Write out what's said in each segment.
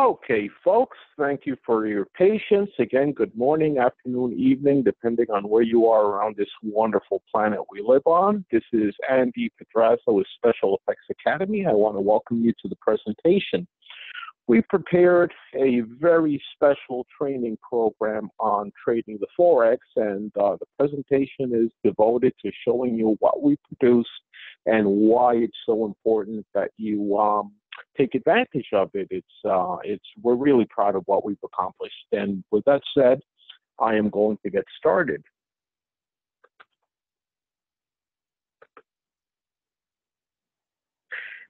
Okay, folks, thank you for your patience. Again, good morning, afternoon, evening, depending on where you are around this wonderful planet we live on. This is Andy Pedraza with Special FX Academy. I want to welcome you to the presentation. We prepared a very special training program on trading the Forex, and the presentation is devoted to showing you what we produce and why it's so important that you take advantage of it. We're really proud of what we've accomplished. And with that said, I am going to get started.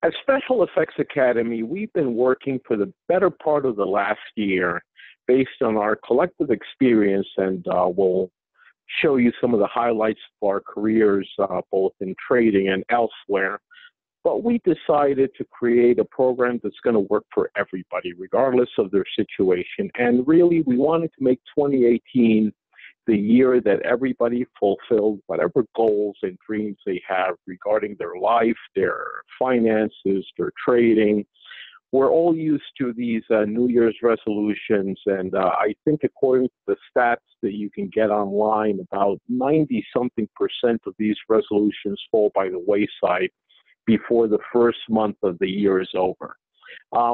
At Special FX Academy, we've been working for the better part of the last year based on our collective experience, and we'll show you some of the highlights of our careers, both in trading and elsewhere. But we decided to create a program that's going to work for everybody, regardless of their situation. And really, we wanted to make 2018 the year that everybody fulfilled whatever goals and dreams they have regarding their life, their finances, their trading. We're all used to these New Year's resolutions, and I think according to the stats that you can get online, about 90-something% of these resolutions fall by the wayside before the first month of the year is over.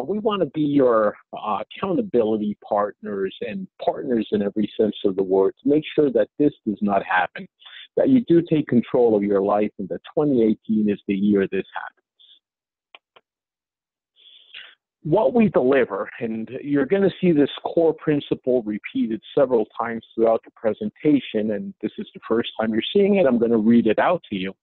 We want to be your accountability partners, and partners in every sense of the word, to make sure that this does not happen, that you do take control of your life, and that 2018 is the year this happens. What we deliver, and you're going to see this core principle repeated several times throughout the presentation, and this is the first time you're seeing it. I'm going to read it out to you.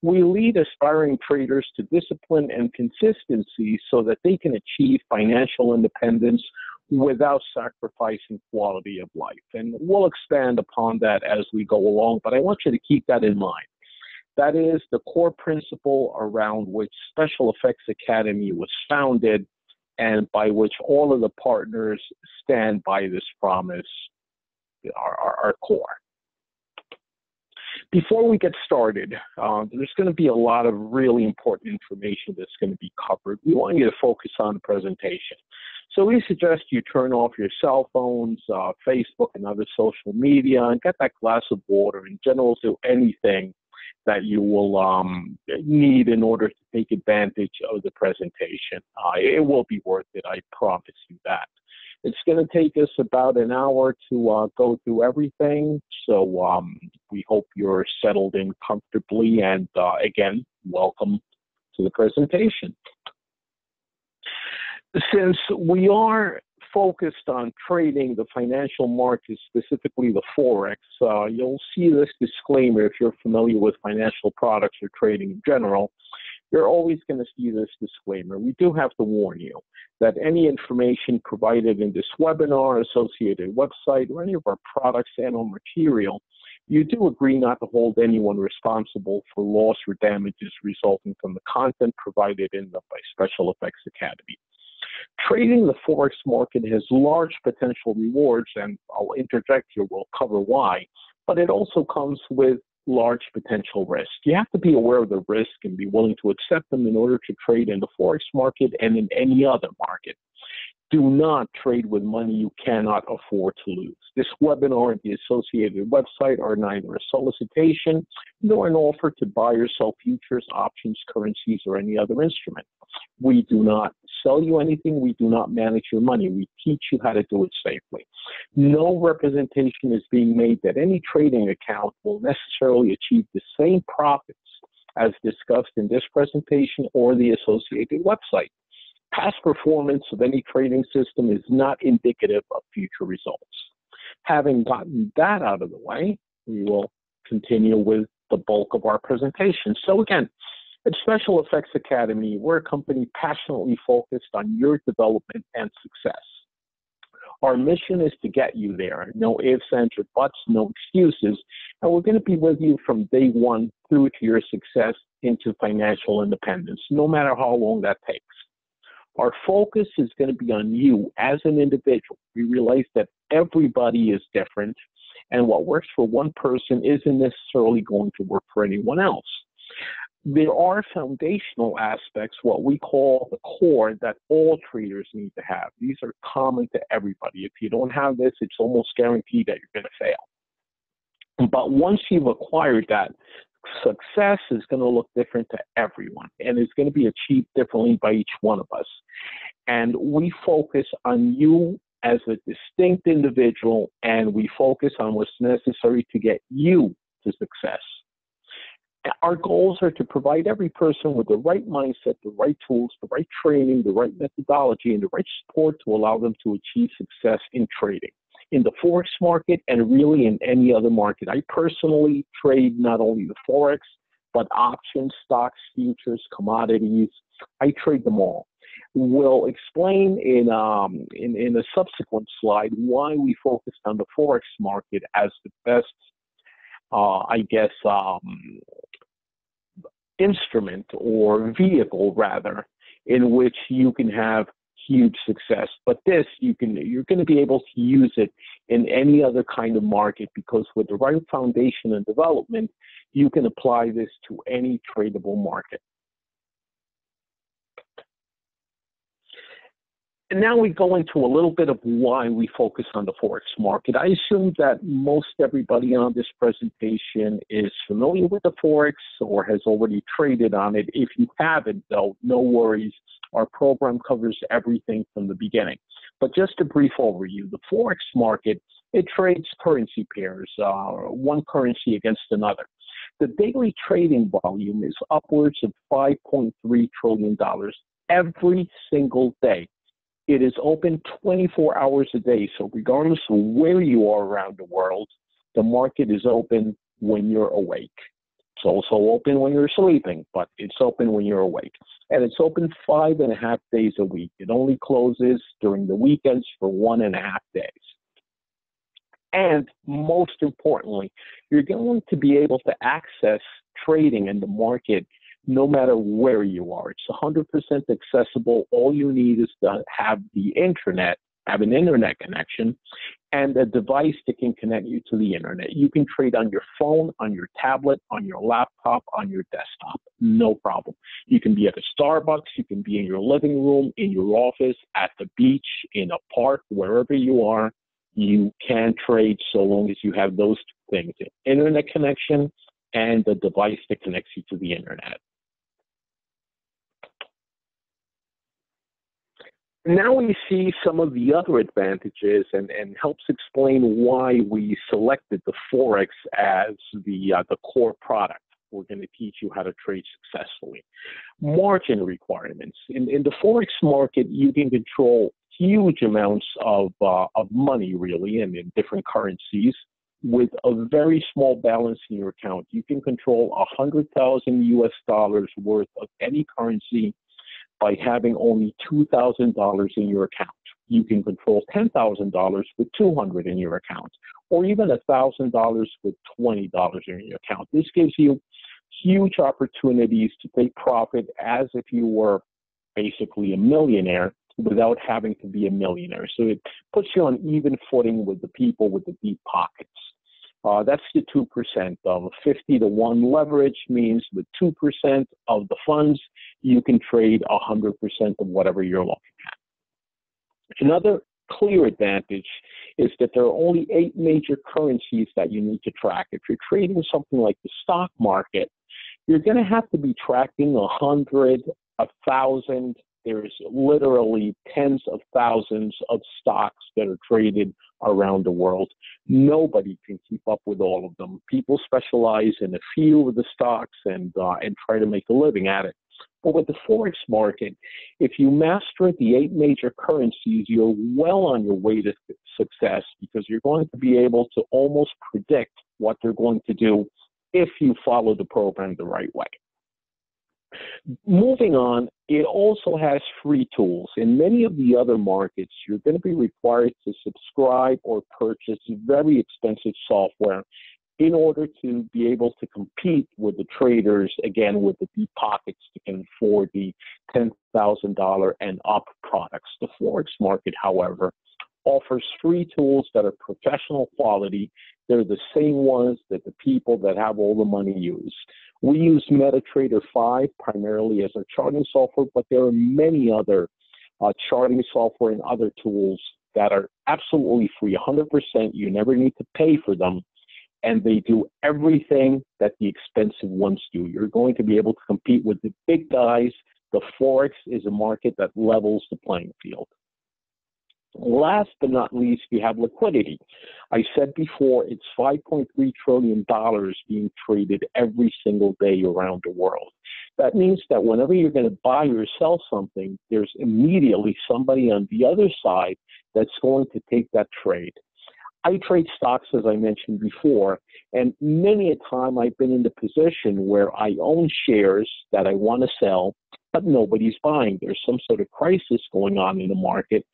We lead aspiring traders to discipline and consistency so that they can achieve financial independence without sacrificing quality of life. And we'll expand upon that as we go along, but I want you to keep that in mind. That is the core principle around which Special FX Academy was founded, and by which all of the partners stand by this promise, our core. Before we get started, there's going to be a lot of really important information that's going to be covered. We want you to focus on the presentation. So we suggest you turn off your cell phones, Facebook and other social media, and get that glass of water and generally do anything that you will need in order to take advantage of the presentation. It will be worth it, I promise you that. It's going to take us about an hour to go through everything, so we hope you're settled in comfortably, and again, welcome to the presentation. Since we are focused on trading the financial markets, specifically the Forex, you'll see this disclaimer if you're familiar with financial products or trading in general. You're always going to see this disclaimer. We do have to warn you that any information provided in this webinar, associated website, or any of our products and or material, you do agree not to hold anyone responsible for loss or damages resulting from the content provided in the by Special FX Academy. Trading the Forex market has large potential rewards, and I'll interject here, we'll cover why, but it also comes with large potential risk. You have to be aware of the risk and be willing to accept them in order to trade in the Forex market and in any other market. Do not trade with money you cannot afford to lose. This webinar and the associated website are neither a solicitation nor an offer to buy or sell futures, options, currencies, or any other instrument. We do not sell you anything. We do not manage your money. We teach you how to do it safely. No representation is being made that any trading account will necessarily achieve the same profits as discussed in this presentation or the associated website. Past performance of any trading system is not indicative of future results. Having gotten that out of the way, we will continue with the bulk of our presentation. So again, at Special FX Academy, we're a company passionately focused on your development and success. Our mission is to get you there. No ifs, ands, or buts, no excuses. And we're going to be with you from day one through to your success into financial independence, no matter how long that takes. Our focus is going to be on you as an individual. We realize that everybody is different, and what works for one person isn't necessarily going to work for anyone else. there are foundational aspects, what we call the core, that all traders need to have. These are common to everybody. If you don't have this, it's almost guaranteed that you're going to fail. But once you've acquired that, success is going to look different to everyone, and it's going to be achieved differently by each one of us. And we focus on you as a distinct individual, and we focus on what's necessary to get you to success. Our goals are to provide every person with the right mindset, the right tools, the right training, the right methodology, and the right support to allow them to achieve success in trading, in the Forex market, and really in any other market. I personally trade not only the Forex, but options, stocks, futures, commodities. I trade them all. We'll explain in a subsequent slide why we focused on the Forex market as the best, instrument or vehicle, rather, in which you can have huge success. But this, you're going to be able to use it in any other kind of market, because with the right foundation and development, you can apply this to any tradable market. And now we go into a little bit of why we focus on the Forex market. I assume that most everybody on this presentation is familiar with the Forex or has already traded on it. If you haven't, though, no worries. Our program covers everything from the beginning. But just a brief overview, the Forex market, it trades currency pairs, one currency against another. The daily trading volume is upwards of $5.3 trillion every single day. It is open 24 hours a day, so regardless of where you are around the world, the market is open when you're awake. It's also open when you're sleeping, but it's open when you're awake. And it's open 5.5 days a week. It only closes during the weekends for 1.5 days. And most importantly, you're going to be able to access trading in the market no matter where you are. It's 100% accessible. All you need is to have the internet, have an internet connection, and a device that can connect you to the internet. You can trade on your phone, on your tablet, on your laptop, on your desktop, no problem. You can be at a Starbucks, you can be in your living room, in your office, at the beach, in a park, wherever you are, you can trade so long as you have those two things, an internet connection and a device that connects you to the internet. Now we see some of the other advantages and helps explain why we selected the Forex as the core product. We're going to teach you how to trade successfully. Margin requirements. In the Forex market, you can control huge amounts of money, really, and in different currencies with a very small balance in your account. You can control $100,000 worth of any currency by having only $2,000 in your account. You can control $10,000 with $200 in your account, or even $1,000 with $20 in your account. This gives you huge opportunities to take profit as if you were basically a millionaire without having to be a millionaire. So it puts you on even footing with the people with the deep pockets. That's the 2% of 50-to-1 leverage means with 2% of the funds, you can trade 100% of whatever you're looking at. Another clear advantage is that there are only 8 major currencies that you need to track. If you're trading something like the stock market, you're going to have to be tracking 100, 1,000. There's literally tens of thousands of stocks that are traded around the world. Nobody can keep up with all of them. People specialize in a few of the stocks and try to make a living at it. But with the Forex market, if you master the 8 major currencies, you're well on your way to success, because you're going to be able to almost predict what they're going to do if you follow the program the right way. Moving on, it also has free tools. In many of the other markets, you're going to be required to subscribe or purchase very expensive software in order to be able to compete with the traders, again, with the deep pockets that can afford the $10,000 and up products. The Forex market, however, offers free tools that are professional quality. They're the same ones that the people that have all the money use. We use MetaTrader 5 primarily as our charting software, but there are many other charting software and other tools that are absolutely free, 100%. You never need to pay for them. And they do everything that the expensive ones do. You're going to be able to compete with the big guys. The Forex is a market that levels the playing field. Last but not least, we have liquidity. I said before, it's $5.3 trillion being traded every single day around the world. That means that whenever you're going to buy or sell something, there's immediately somebody on the other side that's going to take that trade. I trade stocks, as I mentioned before, and many a time I've been in the position where I own shares that I want to sell, but nobody's buying. There's some sort of crisis going on in the market.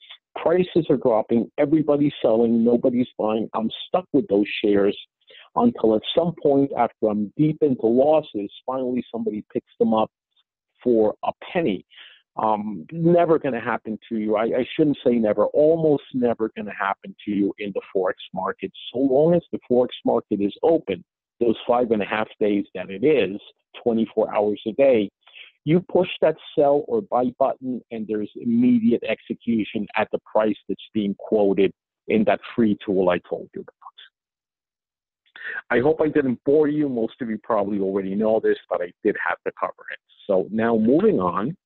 Prices are dropping, everybody's selling, nobody's buying. I'm stuck with those shares until at some point after I'm deep into losses, finally somebody picks them up for a penny. Never going to happen to you. I shouldn't say never, almost never going to happen to you in the Forex market. So long as the Forex market is open, those 5.5 days that it is, 24 hours a day, you push that sell or buy button and there's immediate execution at the price that's being quoted in that free tool I told you about. I hope I didn't bore you. Most of you probably already know this, but I did have to cover it. So now moving on,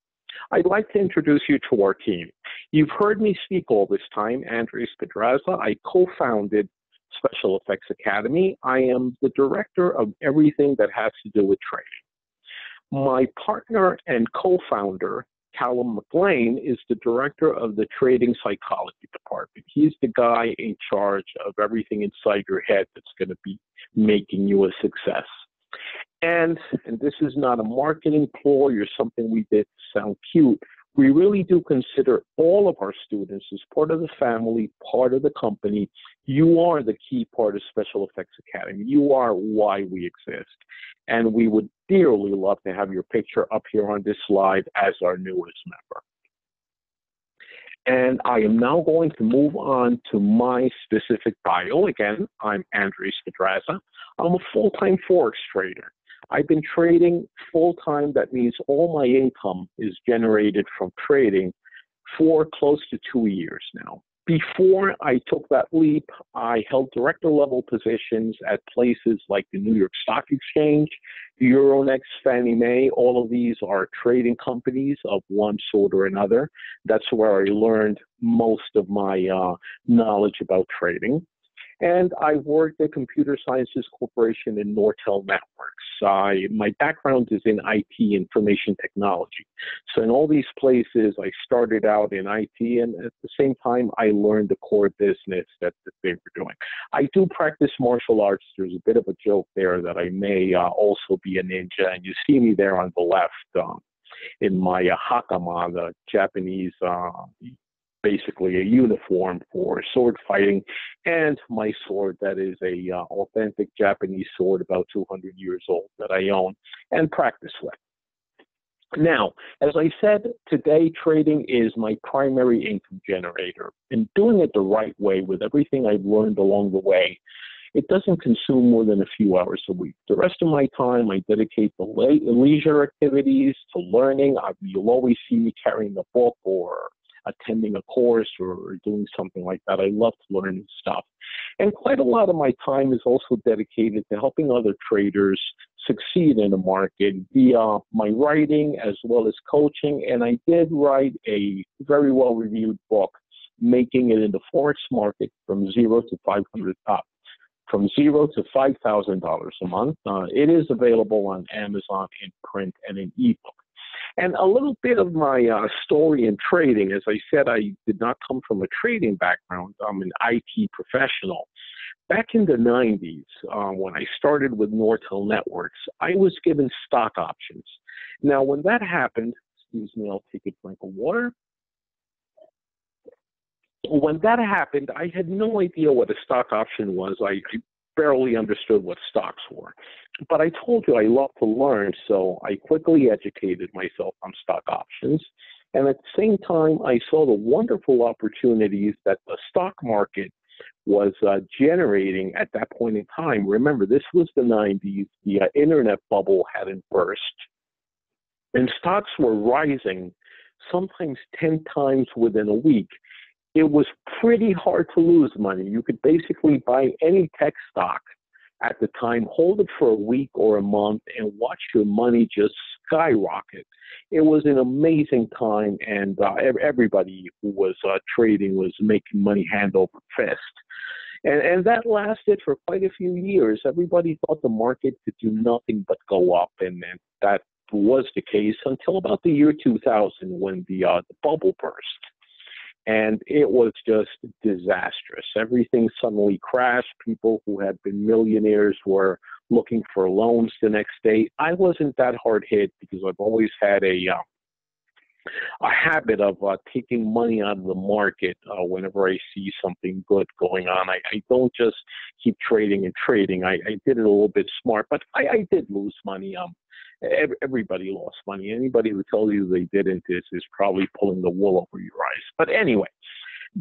I'd like to introduce you to our team. You've heard me speak all this time, Andres Pedraza. I co-founded Special FX Academy. I am the director of everything that has to do with trading. My partner and co-founder, Callum McLean, is the director of the trading psychology department. He's the guy in charge of everything inside your head that's going to be making you a success. And this is not a marketing ploy or something we did to sound cute. We really do consider all of our students as part of the family, part of the company. You are the key part of Special Effects Academy. You are why we exist. And we would dearly love to have your picture up here on this slide as our newest member. And I am now going to move on to my specific bio. Again, I'm Andres Pedraza. I'm a full-time Forex trader. I've been trading full-time. That means all my income is generated from trading for close to 2 years now. Before I took that leap, I held director-level positions at places like the New York Stock Exchange, Euronext, Fannie Mae. All of these are trading companies of one sort or another. That's where I learned most of my knowledge about trading. And I worked at Computer Sciences Corporation and Nortel Networks. My background is in IT, information technology. So in all these places, I started out in IT, and at the same time, I learned the core business that they were doing. I do practice martial arts. There's a bit of a joke there that I may also be a ninja, and you see me there on the left in my hakama, the Japanese basically a uniform for sword fighting, and my sword that is a authentic Japanese sword about 200 years old that I own and practice with. Now, as I said, today trading is my primary income generator, and doing it the right way with everything I've learned along the way, it doesn't consume more than a few hours a week. The rest of my time, I dedicate to leisure activities, to learning. You'll always see me carrying a book or attending a course or doing something like that. I love to learn stuff. And quite a lot of my time is also dedicated to helping other traders succeed in the market via my writing as well as coaching. And I did write a very well-reviewed book, Making It in the Forex Market from $0 to $5,000 a month. It is available on Amazon in print and in ebook. And a little bit of my story in trading. As I said, I did not come from a trading background. I'm an IT professional. Back in the 90s, when I started with Nortel Networks, I was given stock options. Now, when that happened, excuse me, I'll take a drink of water. When that happened, I had no idea what a stock option was. I barely understood what stocks were. But I told you I love to learn, so I quickly educated myself on stock options. And at the same time, I saw the wonderful opportunities that the stock market was generating at that point in time. Remember, this was the 90s. The internet bubble hadn't burst. And stocks were rising, sometimes 10 times within a week. It was pretty hard to lose money. You could basically buy any tech stock at the time, hold it for a week or a month, and watch your money just skyrocket. It was an amazing time, and everybody who was trading was making money hand over fist. And that lasted for quite a few years. Everybody thought the market could do nothing but go up, and that was the case until about the year 2000 when the bubble burst. And it was just disastrous. Everything suddenly crashed. People who had been millionaires were looking for loans the next day. I wasn't that hard hit because I've always had a habit of taking money out of the market whenever I see something good going on. I don't just keep trading and trading. I did it a little bit smart, but I did lose money. Everybody lost money. Anybody who tells you they didn't is probably pulling the wool over your eyes. But anyway,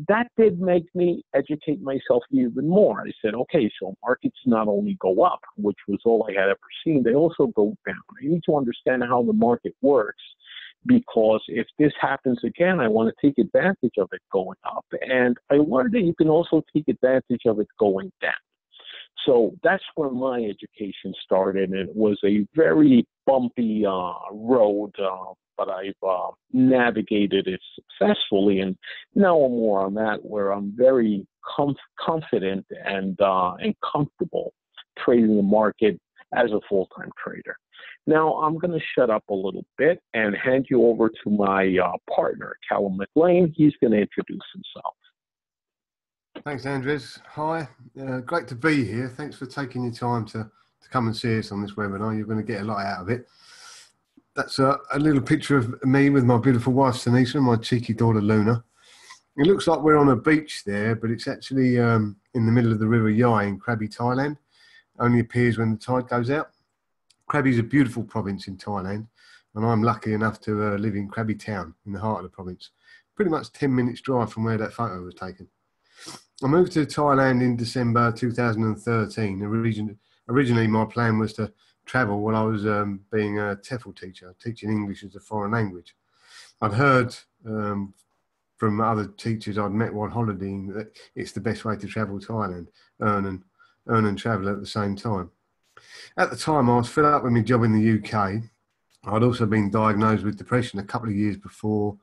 that did make me educate myself even more. I said, okay, so markets not only go up, which was all I had ever seen, they also go down. I need to understand how the market works, because if this happens again, I want to take advantage of it going up. And I learned that you can also take advantage of it going down. So that's where my education started. It was a very bumpy road, but I've navigated it successfully. And now I'm more on that, where I'm very confident and comfortable trading the market as a full-time trader. Now I'm going to shut up a little bit and hand you over to my partner, Callum McLean. He's going to introduce himself. Thanks, Andres. Hi, great to be here. Thanks for taking your time to come and see us on this webinar. You're going to get a lot out of it. That's a little picture of me with my beautiful wife, Sunisa, and my cheeky daughter, Luna. It looks like we're on a beach there, but it's actually in the middle of the River Yai in Krabi, Thailand. Only appears when the tide goes out. Krabi is a beautiful province in Thailand, and I'm lucky enough to live in Krabi town, in the heart of the province. Pretty much 10 minutes drive from where that photo was taken. I moved to Thailand in December 2013. Originally, my plan was to travel while I was being a TEFL teacher, teaching English as a foreign language. I'd heard from other teachers I'd met while holidaying that it's the best way to travel Thailand, earn and travel at the same time. At the time, I was fed up with my job in the UK. I'd also been diagnosed with depression a couple of years before.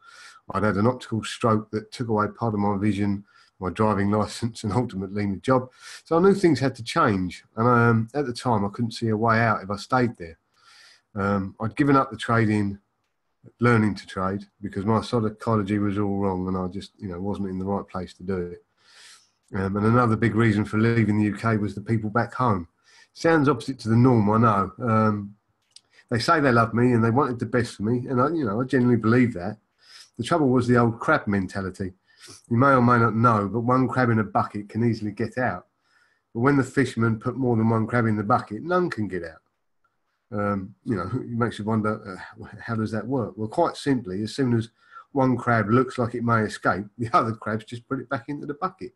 I'd had an optical stroke that took away part of my vision, my driving licence, and ultimately my job. So I knew things had to change, and at the time I couldn't see a way out if I stayed there. I'd given up the learning to trade, because my psychology was all wrong and I just wasn't in the right place to do it. And another big reason for leaving the UK was the people back home. Sounds opposite to the norm, I know. They say they love me and they wanted the best for me, and I genuinely believe that. The trouble was the old crab mentality. You may or may not know, but one crab in a bucket can easily get out. But when the fishermen put more than one crab in the bucket, none can get out. It makes you wonder, how does that work? Well, quite simply, as soon as one crab looks like it may escape, the other crabs just put it back into the bucket.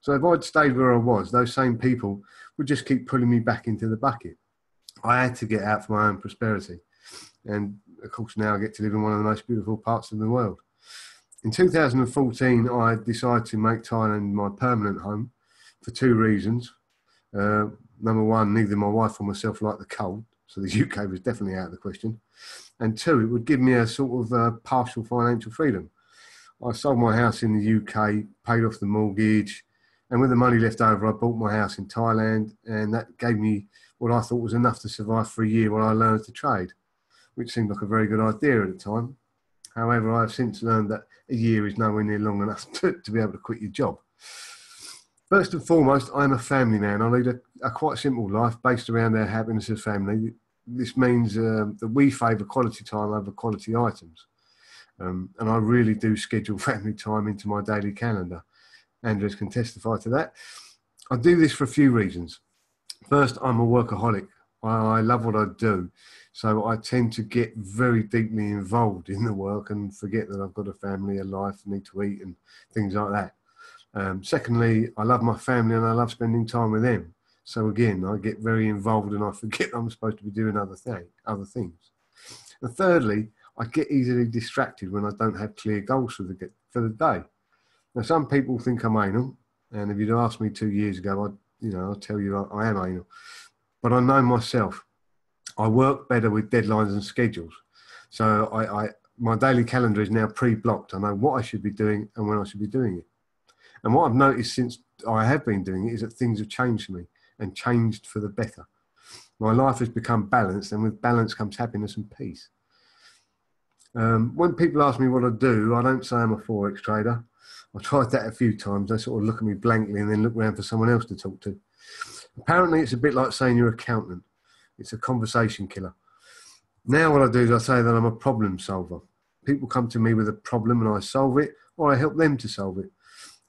So if I'd stayed where I was, those same people would just keep pulling me back into the bucket. I had to get out for my own prosperity. And, of course, now I get to live in one of the most beautiful parts of the world. In 2014, I decided to make Thailand my permanent home for two reasons. Number one, neither my wife or myself liked the cold, so the UK was definitely out of the question. And two, it would give me a sort of partial financial freedom. I sold my house in the UK, paid off the mortgage, and with the money left over, I bought my house in Thailand, and that gave me what I thought was enough to survive for a year while I learned to trade, which seemed like a very good idea at the time. However, I have since learned that a year is nowhere near long enough to be able to quit your job. First and foremost, I am a family man. I lead a quite simple life based around our happiness as family. This means that we favour quality time over quality items. And I really do schedule family time into my daily calendar. Andres can testify to that. I do this for a few reasons. First, I'm a workaholic. I love what I do, so I tend to get very deeply involved in the work and forget that I've got a family, a life, need to eat and things like that. Secondly, I love my family and I love spending time with them. So again, I get very involved and I forget I'm supposed to be doing other things. And thirdly, I get easily distracted when I don't have clear goals for the day. Now, some people think I'm anal, and if you'd asked me 2 years ago, I'll tell you I am anal. But I know myself. I work better with deadlines and schedules. So my daily calendar is now pre-blocked. I know what I should be doing and when I should be doing it. And what I've noticed since I have been doing it is that things have changed for me and changed for the better. My life has become balanced, and with balance comes happiness and peace. When people ask me what I do, I don't say I'm a Forex trader. I tried that a few times. They sort of look at me blankly and then look around for someone else to talk to. Apparently, it's a bit like saying you're an accountant. It's a conversation killer. Now what I do is I say that I'm a problem solver. People come to me with a problem and I solve it, or I help them to solve it,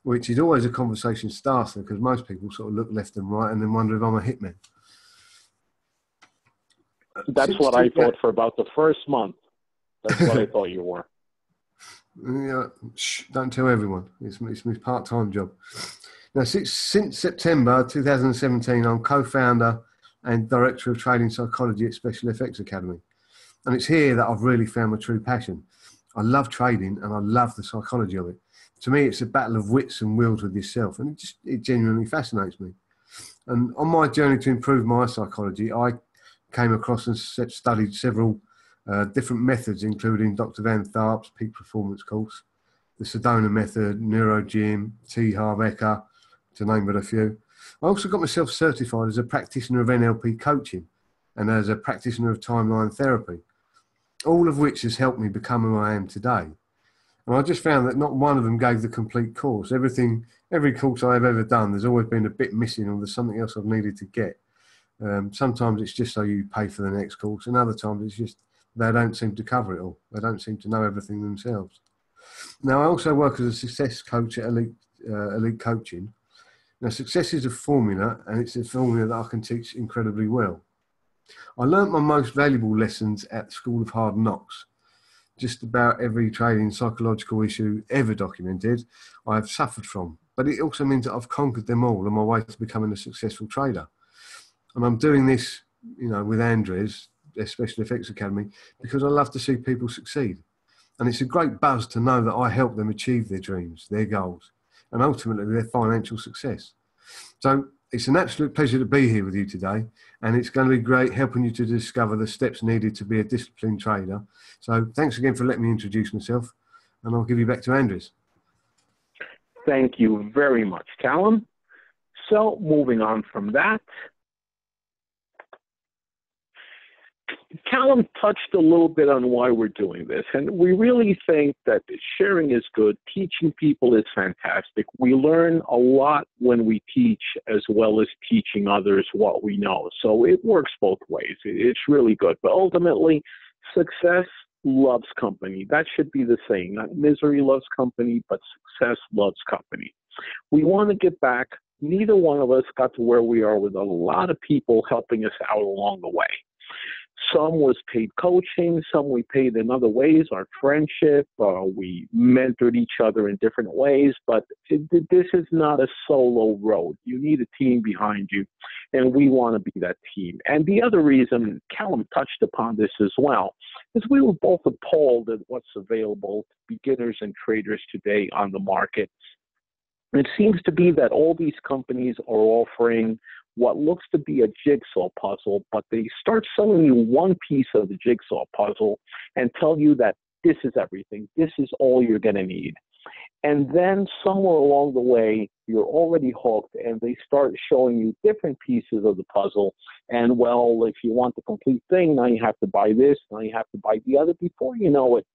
which is always a conversation starter because most people sort of look left and right and then wonder if I'm a hitman. That's what I thought for about the first month. That's what I thought you were. Yeah, shh, don't tell everyone. It's my part-time job. Now, since September 2017, I'm co-founder and Director of Trading Psychology at Special FX Academy. And it's here that I've really found my true passion. I love trading and I love the psychology of it. To me, it's a battle of wits and wills with yourself, and it genuinely fascinates me. And on my journey to improve my psychology, I came across and studied several different methods, including Dr. Van Tharp's Peak Performance course, the Sedona Method, Neurogym, T. Harv Eker, to name but a few. I also got myself certified as a practitioner of NLP coaching and as a practitioner of timeline therapy, all of which has helped me become who I am today. And I just found that not one of them gave the complete course. Every course I've ever done, there's always been a bit missing or there's something else I've needed to get. Sometimes it's just so you pay for the next course, and other times it's just they don't seem to cover it all. They don't seem to know everything themselves. Now, I also work as a success coach at Elite Coaching. Now, success is a formula, and it's a formula that I can teach incredibly well. I learnt my most valuable lessons at the School of Hard Knocks. Just about every trading psychological issue ever documented, I have suffered from. But it also means that I've conquered them all on my way to becoming a successful trader. And I'm doing this, with Andres, their Special Effects Academy, because I love to see people succeed. And it's a great buzz to know that I help them achieve their dreams, their goals, and ultimately their financial success. So it's an absolute pleasure to be here with you today, and it's going to be great helping you to discover the steps needed to be a disciplined trader. So thanks again for letting me introduce myself, and I'll give you back to Andres. Thank you very much, Callum. So moving on from that, Callum touched a little bit on why we're doing this, and we really think that sharing is good. Teaching people is fantastic. We learn a lot when we teach, as well as teaching others what we know. So it works both ways. It's really good. But ultimately, success loves company. That should be the saying. Not misery loves company, but success loves company. We want to get back. Neither one of us got to where we are with a lot of people helping us out along the way. Some was paid coaching, some we paid in other ways, our friendship, we mentored each other in different ways, but this is not a solo road. You need a team behind you, and we want to be that team. And the other reason, Callum touched upon this as well, is we were both appalled at what's available to beginners and traders today on the market. It seems to be that all these companies are offering what looks to be a jigsaw puzzle, but they start selling you one piece of the jigsaw puzzle and tell you that this is everything, this is all you're going to need. And then somewhere along the way, you're already hooked, and they start showing you different pieces of the puzzle. And, well, if you want the complete thing, now you have to buy this, now you have to buy the other. Before you know it,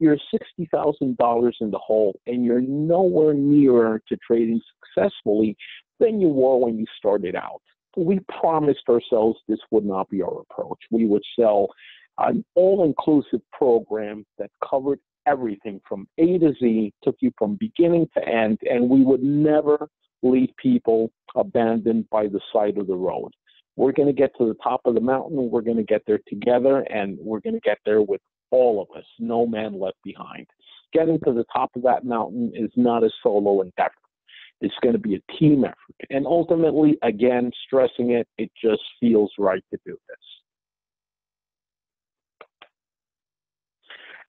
you're $60,000 in the hole, and you're nowhere nearer to trading successfully than you were when you started out. We promised ourselves this would not be our approach. We would sell an all-inclusive program that covered everything from A to Z, took you from beginning to end, and we would never leave people abandoned by the side of the road. We're going to get to the top of the mountain, we're going to get there together, and we're going to get there with all of us, no man left behind. Getting to the top of that mountain is not a solo endeavor. It's going to be a team effort. And ultimately, again, stressing it, it just feels right to do this.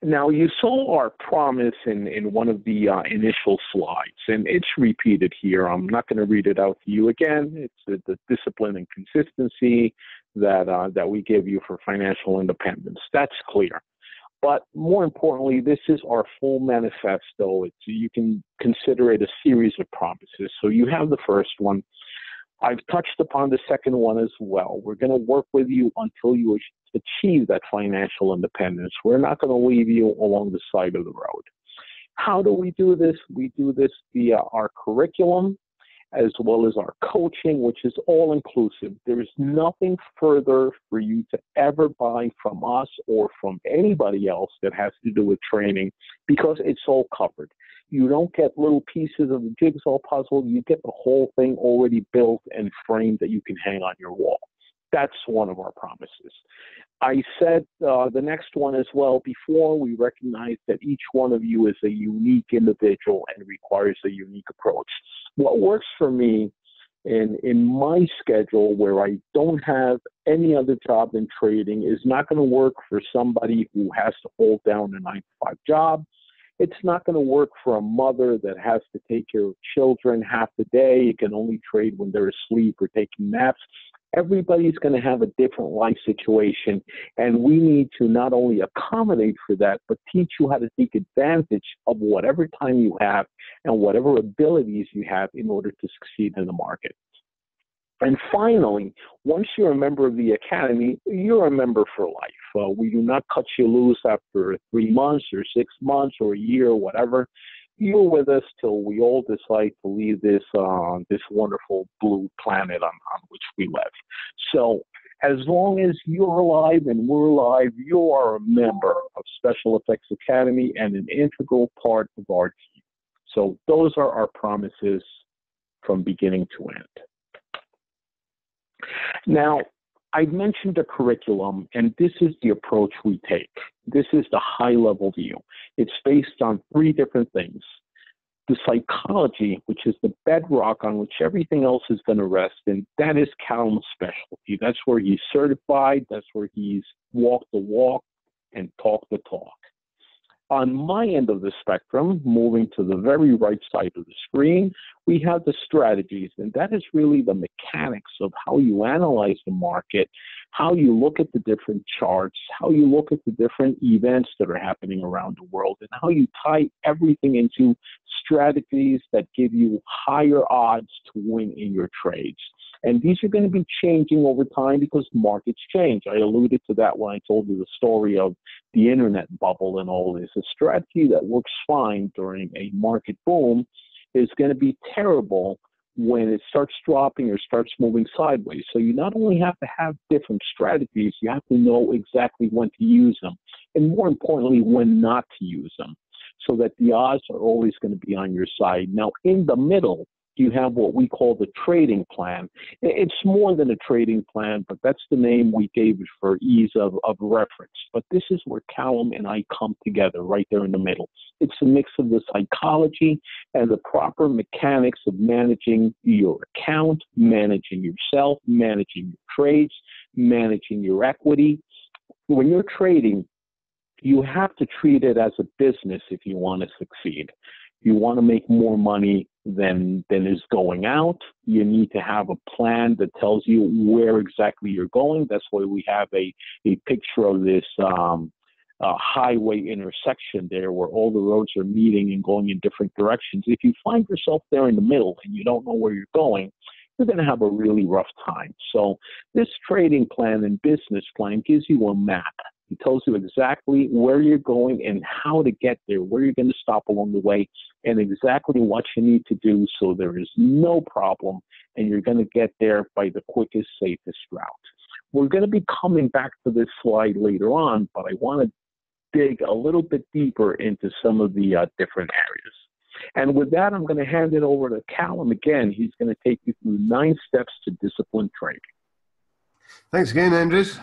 Now, you saw our promise in one of the initial slides, and it's repeated here. I'm not going to read it out to you again. It's the discipline and consistency that we give you for financial independence. That's clear. But more importantly, this is our full manifesto. It's, you can consider it a series of promises. So you have the first one. I've touched upon the second one as well. We're going to work with you until you achieve that financial independence. We're not going to leave you along the side of the road. How do we do this? We do this via our curriculum as well as our coaching, which is all inclusive. There is nothing further for you to ever buy from us or from anybody else that has to do with training, because it's all covered. You don't get little pieces of the jigsaw puzzle. You get the whole thing already built and framed that you can hang on your wall. That's one of our promises. I said the next one as well before. We recognize that each one of you is a unique individual and requires a unique approach. What works for me in my schedule, where I don't have any other job than trading, is not going to work for somebody who has to hold down a 9-to-5 job. It's not going to work for a mother that has to take care of children half the day. You can only trade when they're asleep or taking naps. Everybody's going to have a different life situation, and we need to not only accommodate for that, but teach you how to take advantage of whatever time you have and whatever abilities you have in order to succeed in the market. And finally, once you're a member of the Academy, you're a member for life. We do not cut you loose after 3 months or 6 months or a year or whatever. You're with us till we all decide to leave this wonderful blue planet on which we live. So as long as you're alive and we're alive, you are a member of Special FX Academy and an integral part of our team. So those are our promises from beginning to end. Now, I've mentioned the curriculum, and this is the approach we take. This is the high-level view. It's based on 3 different things. The psychology, which is the bedrock on which everything else is going to rest, and that is Callum's specialty. That's where he's certified. That's where he's walked the walk and talked the talk. On my end of the spectrum, moving to the very right side of the screen, we have the strategies, and that is really the mechanics of how you analyze the market, how you look at the different charts, how you look at the different events that are happening around the world, and how you tie everything into strategies that give you higher odds to win in your trades. And these are going to be changing over time because markets change. I alluded to that when I told you the story of the internet bubble and all this. A strategy that works fine during a market boom is going to be terrible when it starts dropping or starts moving sideways. So you not only have to have different strategies, you have to know exactly when to use them, and more importantly, when not to use them, so that the odds are always going to be on your side. Now, in the middle, you have what we call the trading plan. It's more than a trading plan, but that's the name we gave it for ease of reference. But this is where Callum and I come together, right there in the middle. It's a mix of the psychology and the proper mechanics of managing your account, managing yourself, managing your trades, managing your equity. When you're trading, you have to treat it as a business if you want to succeed. You want to make more money than is going out. You need to have a plan that tells you where exactly you're going. That's why we have a picture of this highway intersection there where all the roads are meeting and going in different directions. If you find yourself there in the middle and you don't know where you're going, you're going to have a really rough time. So this trading plan and business plan gives you a map. It tells you exactly where you're going and how to get there, where you're going to stop along the way, and exactly what you need to do so there is no problem and you're going to get there by the quickest, safest route. We're going to be coming back to this slide later on, but I want to dig a little bit deeper into some of the different areas. And with that, I'm going to hand it over to Callum again. He's going to take you through 9 steps to disciplined trading. Thanks again, Andres.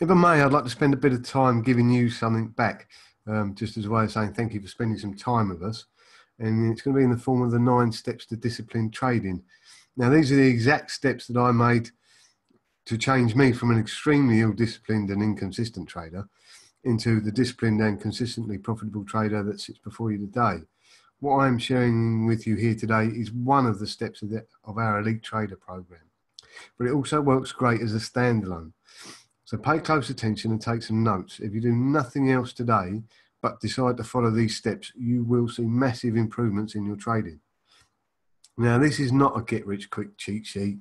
If I may, I'd like to spend a bit of time giving you something back, just as a way of saying thank you for spending some time with us. and it's going to be in the form of the 9 steps to disciplined trading. Now, these are the exact steps that I made to change me from an extremely ill-disciplined and inconsistent trader into the disciplined and consistently profitable trader that sits before you today. What I'm sharing with you here today is one of the steps of our Elite Trader Programme, but it also works great as a standalone. So pay close attention and take some notes. If you do nothing else today, but decide to follow these steps, you will see massive improvements in your trading. Now, this is not a get-rich-quick cheat sheet.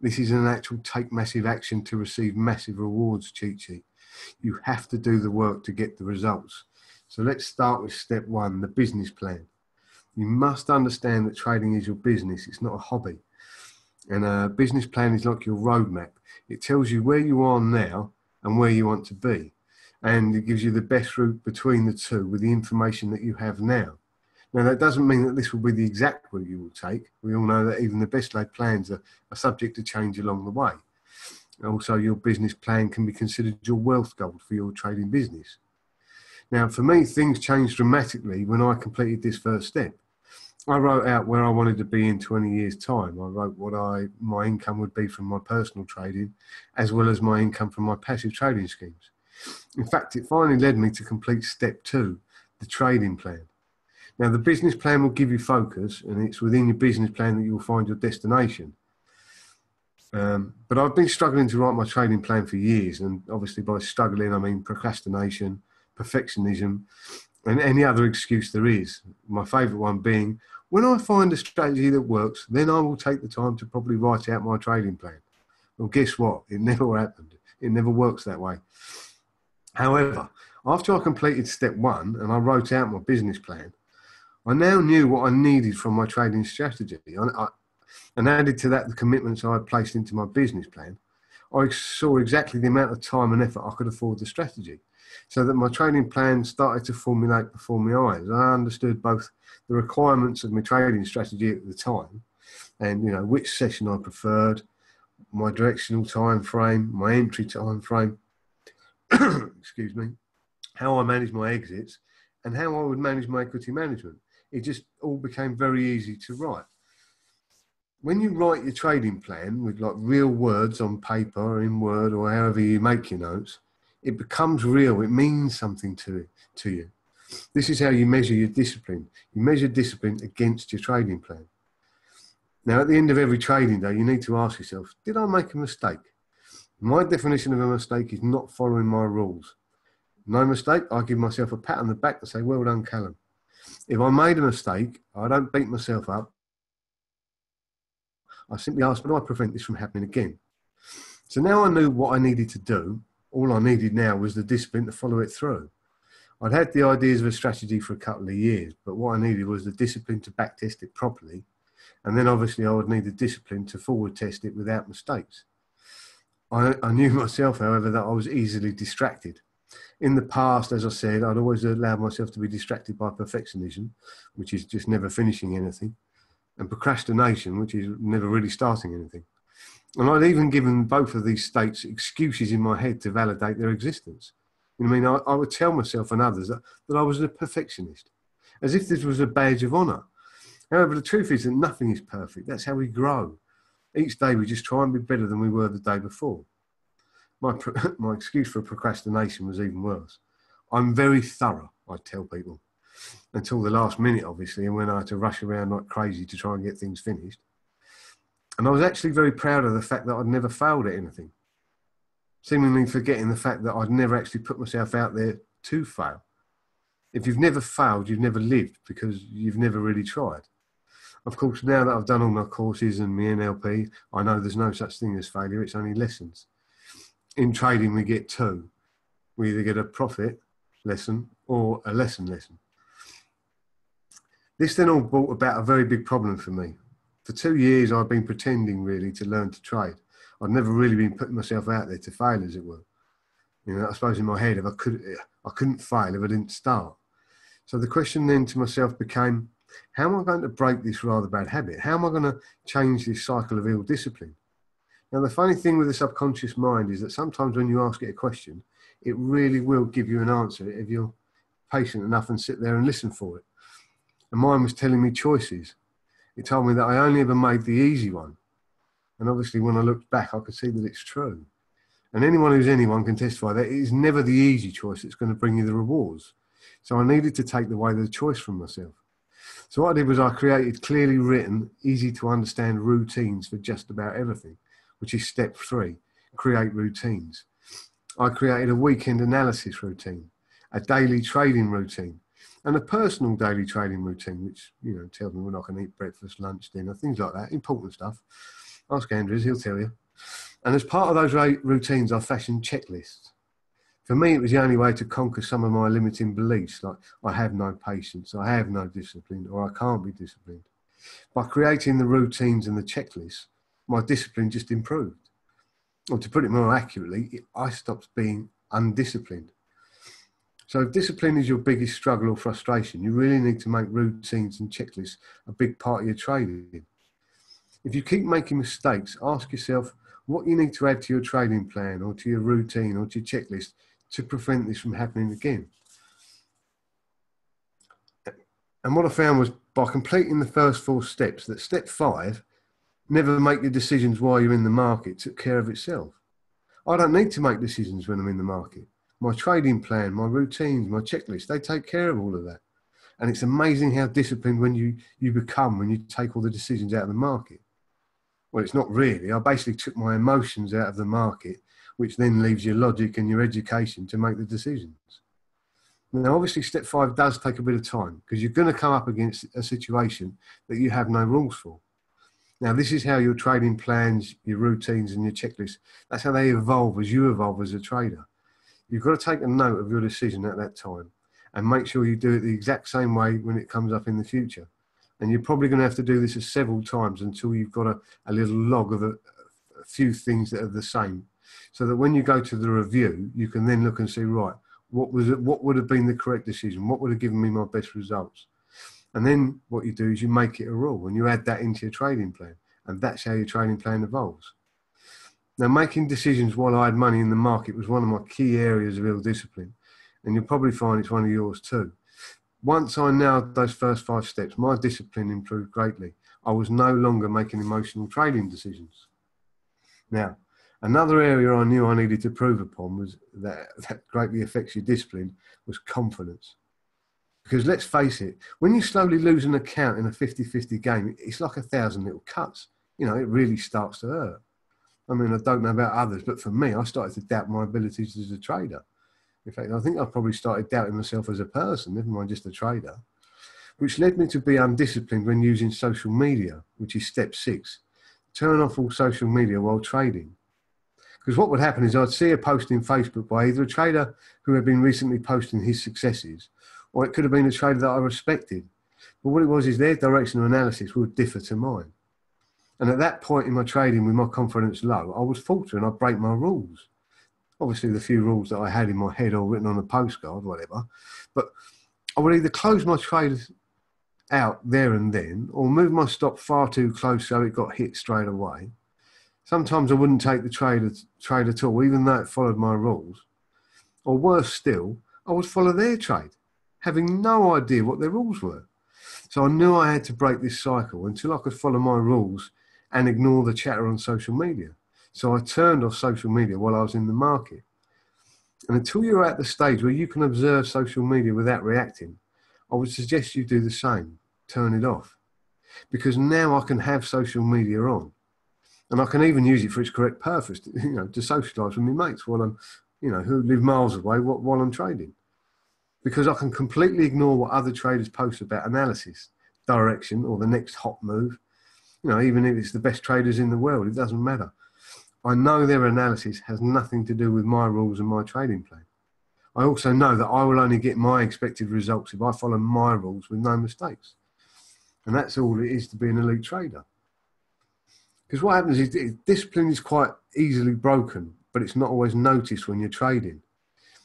This is an actual take massive action to receive massive rewards cheat sheet. You have to do the work to get the results. So let's start with step 1, the business plan. You must understand that trading is your business. It's not a hobby. And a business plan is like your roadmap. It tells you where you are now and where you want to be. And it gives you the best route between the two with the information that you have now. Now, that doesn't mean that this will be the exact route you will take. We all know that even the best laid plans are subject to change along the way. Also, your business plan can be considered your wealth goal for your trading business. Now, for me, things changed dramatically when I completed this first step. I wrote out where I wanted to be in 20 years' time. I wrote what my income would be from my personal trading, as well as my income from my passive trading schemes. In fact, it finally led me to complete step 2, the trading plan. Now, the business plan will give you focus, and it's within your business plan that you'll find your destination. But I've been struggling to write my trading plan for years, and obviously by struggling, I mean procrastination, perfectionism, and any other excuse there is. My favourite one being, when I find a strategy that works, then I will take the time to probably write out my trading plan. Well, guess what? It never happened. It never works that way. However, after I completed step 1 and I wrote out my business plan, I now knew what I needed from my trading strategy. And added to that the commitments I had placed into my business plan, I saw exactly the amount of time and effort I could afford the strategy, so that my trading plan started to formulate before my eyes. I understood both the requirements of my trading strategy at the time, and which session I preferred, my directional time frame, my entry time frame, excuse me, how I managed my exits, and how I would manage my equity management. It just all became very easy to write. When you write your trading plan with real words on paper, in Word, or however you make your notes, it becomes real. It means something to you. This is how you measure your discipline. You measure discipline against your trading plan. Now, at the end of every trading day, you need to ask yourself, did I make a mistake? My definition of a mistake is not following my rules. No mistake, I give myself a pat on the back and say, well done, Callum. If I made a mistake, I don't beat myself up. I simply asked, would I prevent this from happening again? So now I knew what I needed to do. All I needed now was the discipline to follow it through. I'd had the ideas of a strategy for a couple of years, but what I needed was the discipline to backtest it properly. And then obviously I would need the discipline to forward test it without mistakes. I knew myself, however, that I was easily distracted. In the past, as I said, I'd always allowed myself to be distracted by perfectionism, which is just never finishing anything, and procrastination, which is never really starting anything. And I'd even given both of these states excuses in my head to validate their existence. I would tell myself and others that I was a perfectionist, as if this was a badge of honour. However, the truth is that nothing is perfect. That's how we grow. Each day we just try and be better than we were the day before. My excuse for procrastination was even worse. I'm very thorough, I tell people. Until the last minute, obviously, and when I had to rush around like crazy to try and get things finished. And I was actually very proud of the fact that I'd never failed at anything, seemingly forgetting the fact that I'd never actually put myself out there to fail. If you've never failed, you've never lived, because you've never really tried. Of course, now that I've done all my courses and my NLP, I know there's no such thing as failure, it's only lessons. In trading, we get two. We either get a profit lesson or a lesson lesson. This then all brought about a very big problem for me. For 2 years, I've been pretending really to learn to trade. I've never really been putting myself out there to fail, as it were. I suppose in my head, if I couldn't fail if I didn't start. So the question then to myself became, how am I going to break this rather bad habit? How am I going to change this cycle of ill discipline? Now, the funny thing with the subconscious mind is that sometimes when you ask it a question, it really will give you an answer if you're patient enough and sit there and listen for it. and mine was telling me choices. It told me that I only ever made the easy one. And obviously when I looked back, I could see that it's true. And anyone who's anyone can testify that it is never the easy choice that's going to bring you the rewards. So I needed to take away the choice from myself. So what I did was I created clearly written, easy to understand routines for just about everything, which is step 3, create routines. I created a weekend analysis routine, a daily trading routine, and a personal daily trading routine, which, you know, tells me when I can eat breakfast, lunch, dinner, things like that, important stuff. Ask Andres, he'll tell you. And as part of those routines, I fashioned checklists. For me, it was the only way to conquer some of my limiting beliefs, like I have no patience, I have no discipline, or I can't be disciplined. By creating the routines and the checklists, my discipline just improved. Or to put it more accurately, I stopped being undisciplined. So if discipline is your biggest struggle or frustration, you really need to make routines and checklists a big part of your trading. If you keep making mistakes, ask yourself what you need to add to your trading plan or to your routine or to your checklist to prevent this from happening again. And what I found was by completing the first 4 steps, that step 5, never make your decisions while you're in the market, took care of itself. I don't need to make decisions when I'm in the market. My trading plan, my routines, my checklist, they take care of all of that. And it's amazing how disciplined when you become when you take all the decisions out of the market. Well, it's not really. I basically took my emotions out of the market, which then leaves your logic and your education to make the decisions. Now, obviously, step 5 does take a bit of time because you're going to come up against a situation that you have no rules for. Now, this is how your trading plans, your routines and your checklists, that's how they evolve as you evolve as a trader. You've got to take a note of your decision at that time and make sure you do it the exact same way when it comes up in the future. And you're probably going to have to do this several times until you've got a little log of a few things that are the same. So that when you go to the review, you can then look and see, right, what would have been the correct decision? What would have given me my best results? And then what you do is you make it a rule and you add that into your trading plan. And that's how your trading plan evolves. Now, making decisions while I had money in the market was one of my key areas of ill discipline. And you'll probably find it's one of yours too. Once I nailed those first 5 steps, my discipline improved greatly. I was no longer making emotional trading decisions. Now, another area I knew I needed to improve upon was that greatly affects your discipline was confidence. Because let's face it, when you slowly lose an account in a 50-50 game, it's like 1,000 little cuts. You know, it really starts to hurt. I mean, I don't know about others, but for me, I started to doubt my abilities as a trader. In fact, I think I probably started doubting myself as a person, never mind just a trader, which led me to be undisciplined when using social media, which is step 6. Turn off all social media while trading. Because what would happen is I'd see a post in Facebook by either a trader who had been recently posting his successes, or it could have been a trader that I respected. But what it was is their direction of analysis would differ to mine. And at that point in my trading, with my confidence low, I was faltering. I'd break my rules. Obviously, the few rules that I had in my head or written on a postcard, whatever. But I would either close my trade out there and then or move my stop far too close so it got hit straight away. Sometimes I wouldn't take the trade at all, even though it followed my rules. Or worse still, I would follow their trade, having no idea what their rules were. So I knew I had to break this cycle until I could follow my rules and ignore the chatter on social media. So I turned off social media while I was in the market. And until you're at the stage where you can observe social media without reacting, I would suggest you do the same, turn it off. Because now I can have social media on. And I can even use it for its correct purpose, you know, to socialise with my mates while I'm, you know, who live miles away while I'm trading. Because I can completely ignore what other traders post about analysis, direction, or the next hot move. You know, even if it's the best traders in the world, it doesn't matter. I know their analysis has nothing to do with my rules and my trading plan. I also know that I will only get my expected results if I follow my rules with no mistakes. And that's all it is to be an elite trader. Because what happens is discipline is quite easily broken, but it's not always noticed when you're trading.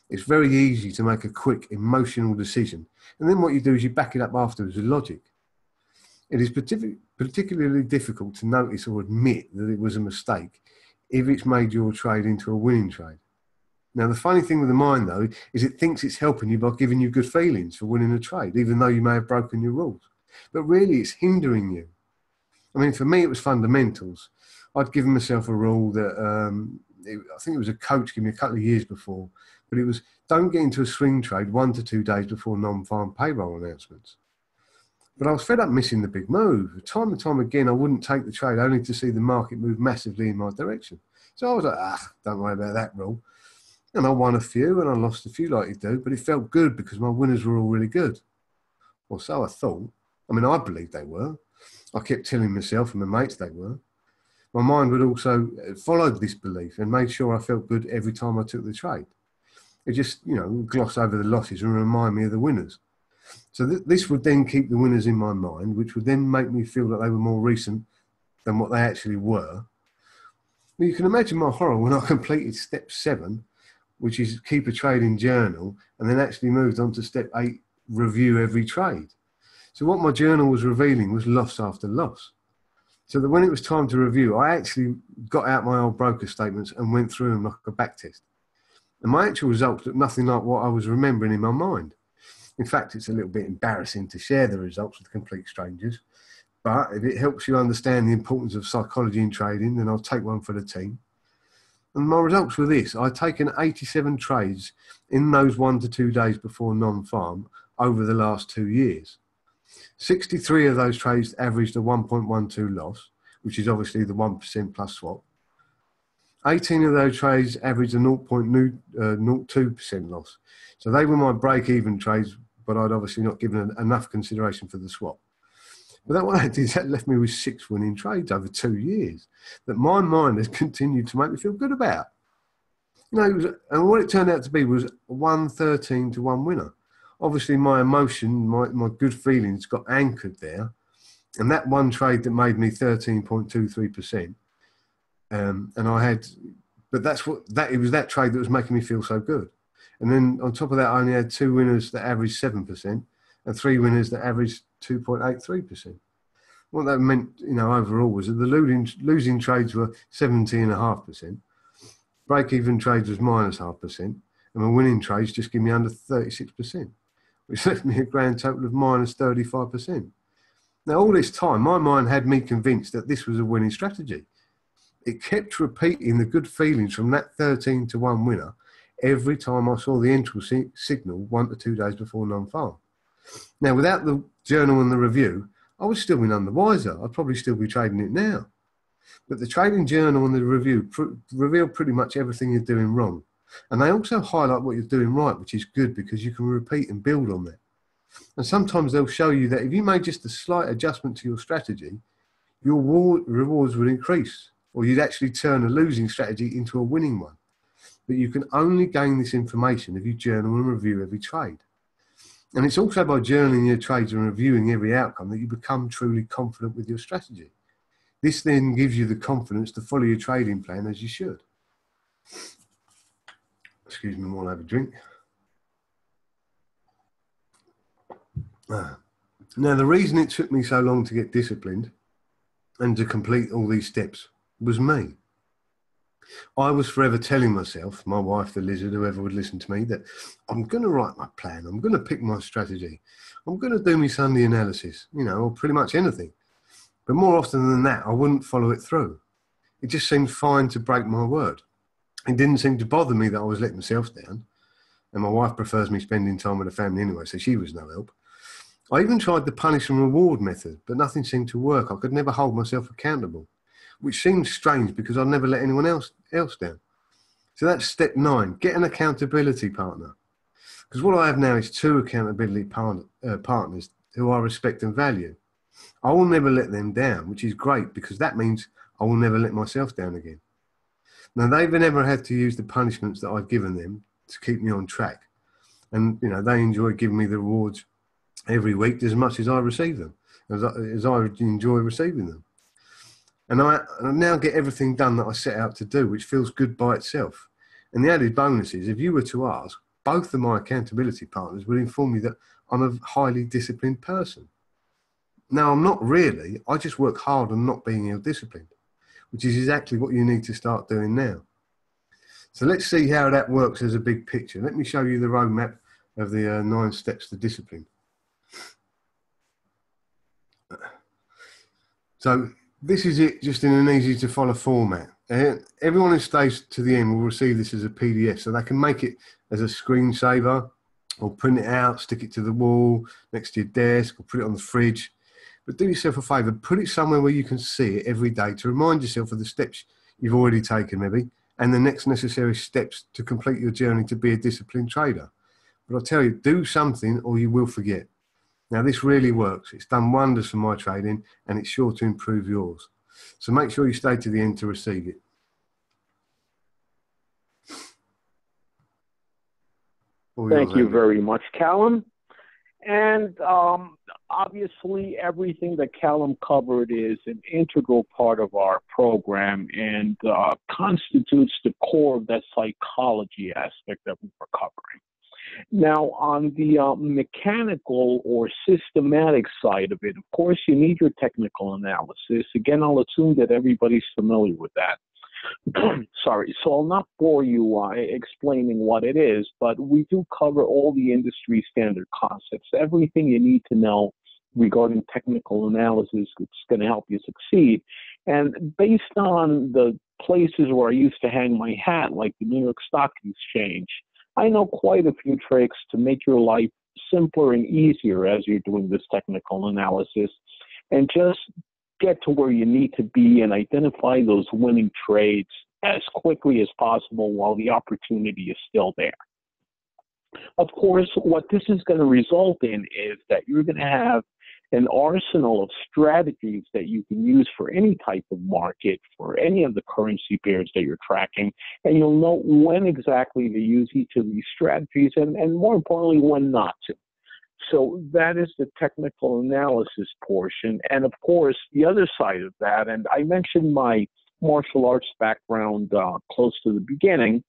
It's very easy to make a quick emotional decision. And then what you do is you back it up afterwards with logic. It is particularly difficult to notice or admit that it was a mistake if it's made your trade into a winning trade. Now, the funny thing with the mind, though, is it thinks it's helping you by giving you good feelings for winning a trade, even though you may have broken your rules. But really, it's hindering you. I mean, for me, it was fundamentals. I'd given myself a rule that I think it was a coach gave me a couple of years before, but it was don't get into a swing trade 1 to 2 days before non-farm payroll announcements. But I was fed up missing the big move. Time and time again, I wouldn't take the trade only to see the market move massively in my direction. So I was like, don't worry about that rule. And I won a few and I lost a few like you do, but it felt good because my winners were all really good. Or so I thought. I mean, I believed they were. I kept telling myself and my mates they were. My mind would also follow this belief and made sure I felt good every time I took the trade. It just, you know, gloss over the losses and remind me of the winners. So this would then keep the winners in my mind, which would then make me feel that they were more recent than what they actually were. Now, you can imagine my horror when I completed step 7, which is keep a trade in journal, and then actually moved on to step 8, review every trade. So what my journal was revealing was loss after loss. So that when it was time to review, I actually got out my old broker statements and went through them like a back test. And my actual results looked nothing like what I was remembering in my mind. In fact, it's a little bit embarrassing to share the results with complete strangers. But if it helps you understand the importance of psychology in trading, then I'll take one for the team. And my results were this. I'd taken 87 trades in those 1 to 2 days before non-farm over the last 2 years. 63 of those trades averaged a 1.12 loss, which is obviously the 1% plus swap. 18 of those trades averaged a 0.02% loss. So they were my break-even trades, but I'd obviously not given enough consideration for the swap. But that, what I did, that left me with 6 winning trades over 2 years that my mind has continued to make me feel good about. You know, and what it turned out to be was 113 to 1 winner. Obviously, my emotion, my good feelings got anchored there. And that one trade that made me 13.23%. It was that trade that was making me feel so good. And then on top of that, I only had 2 winners that averaged 7% and 3 winners that averaged 2.83%. What that meant, you know, overall was that the losing trades were 17.5%. Break-even trades was -0.5%. And my winning trades just give me under 36%, which left me a grand total of -35%. Now, all this time, my mind had me convinced that this was a winning strategy. It kept repeating the good feelings from that 13 to 1 winner every time I saw the entry signal 1 to 2 days before non-farm. Now, without the journal and the review, I would still be none the wiser. I'd probably still be trading it now. But the trading journal and the review reveal pretty much everything you're doing wrong. And they also highlight what you're doing right, which is good because you can repeat and build on that. And sometimes they'll show you that if you made just a slight adjustment to your strategy, your rewards would increase, or you'd actually turn a losing strategy into a winning one. But you can only gain this information if you journal and review every trade. And it's also by journaling your trades and reviewing every outcome that you become truly confident with your strategy. This then gives you the confidence to follow your trading plan as you should. Excuse me while I have a drink. Now, the reason it took me so long to get disciplined and to complete all these steps was me. I was forever telling myself, my wife, the lizard, whoever would listen to me, that I'm going to write my plan, I'm going to pick my strategy, I'm going to do my Sunday analysis, you know, or pretty much anything. But more often than that, I wouldn't follow it through. It just seemed fine to break my word. It didn't seem to bother me that I was letting myself down. And my wife prefers me spending time with the family anyway, so she was no help. I even tried the punish and reward method, but nothing seemed to work. I could never hold myself accountable, which seems strange because I'd never let anyone else down. So that's step 9, get an accountability partner. Because what I have now is 2 accountability partners who I respect and value. I will never let them down, which is great because that means I will never let myself down again. Now, they've never had to use the punishments that I've given them to keep me on track. And, you know, they enjoy giving me the rewards every week as much as I receive them, as I enjoy receiving them. And I now get everything done that I set out to do, which feels good by itself. And the added bonus is, if you were to ask, both of my accountability partners would inform you that I'm a highly disciplined person. Now, I'm not really. I just work hard on not being ill-disciplined, which is exactly what you need to start doing now. So let's see how that works as a big picture. Let me show you the roadmap of the 9 steps to discipline. So this is it, just in an easy to follow format. Everyone who stays to the end will receive this as a PDF, so they can make it as a screensaver or print it out, stick it to the wall next to your desk, or put it on the fridge. But do yourself a favour, put it somewhere where you can see it every day to remind yourself of the steps you've already taken maybe, and the next necessary steps to complete your journey to be a disciplined trader. But I'll tell you, do something or you will forget. Now this really works. It's done wonders for my trading and it's sure to improve yours. So make sure you stay to the end to receive it. Thank you very much, Callum. And obviously everything that Callum covered is an integral part of our program and constitutes the core of that psychology aspect that we were covering. Now, on the mechanical or systematic side of it, of course, you need your technical analysis. Again, I'll assume that everybody's familiar with that. Sorry, so I'll not bore you explaining what it is, but we do cover all the industry standard concepts, everything you need to know regarding technical analysis that's going to help you succeed. And based on the places where I used to hang my hat, like the New York Stock Exchange, I know quite a few tricks to make your life simpler and easier as you're doing this technical analysis, and just get to where you need to be and identify those winning trades as quickly as possible while the opportunity is still there. Of course, what this is going to result in is that you're going to have an arsenal of strategies that you can use for any type of market, for any of the currency pairs that you're tracking, and you'll know when exactly to use each of these strategies and more importantly, when not to. So that is the technical analysis portion. And of course, the other side of that, and I mentioned my martial arts background close to the beginning.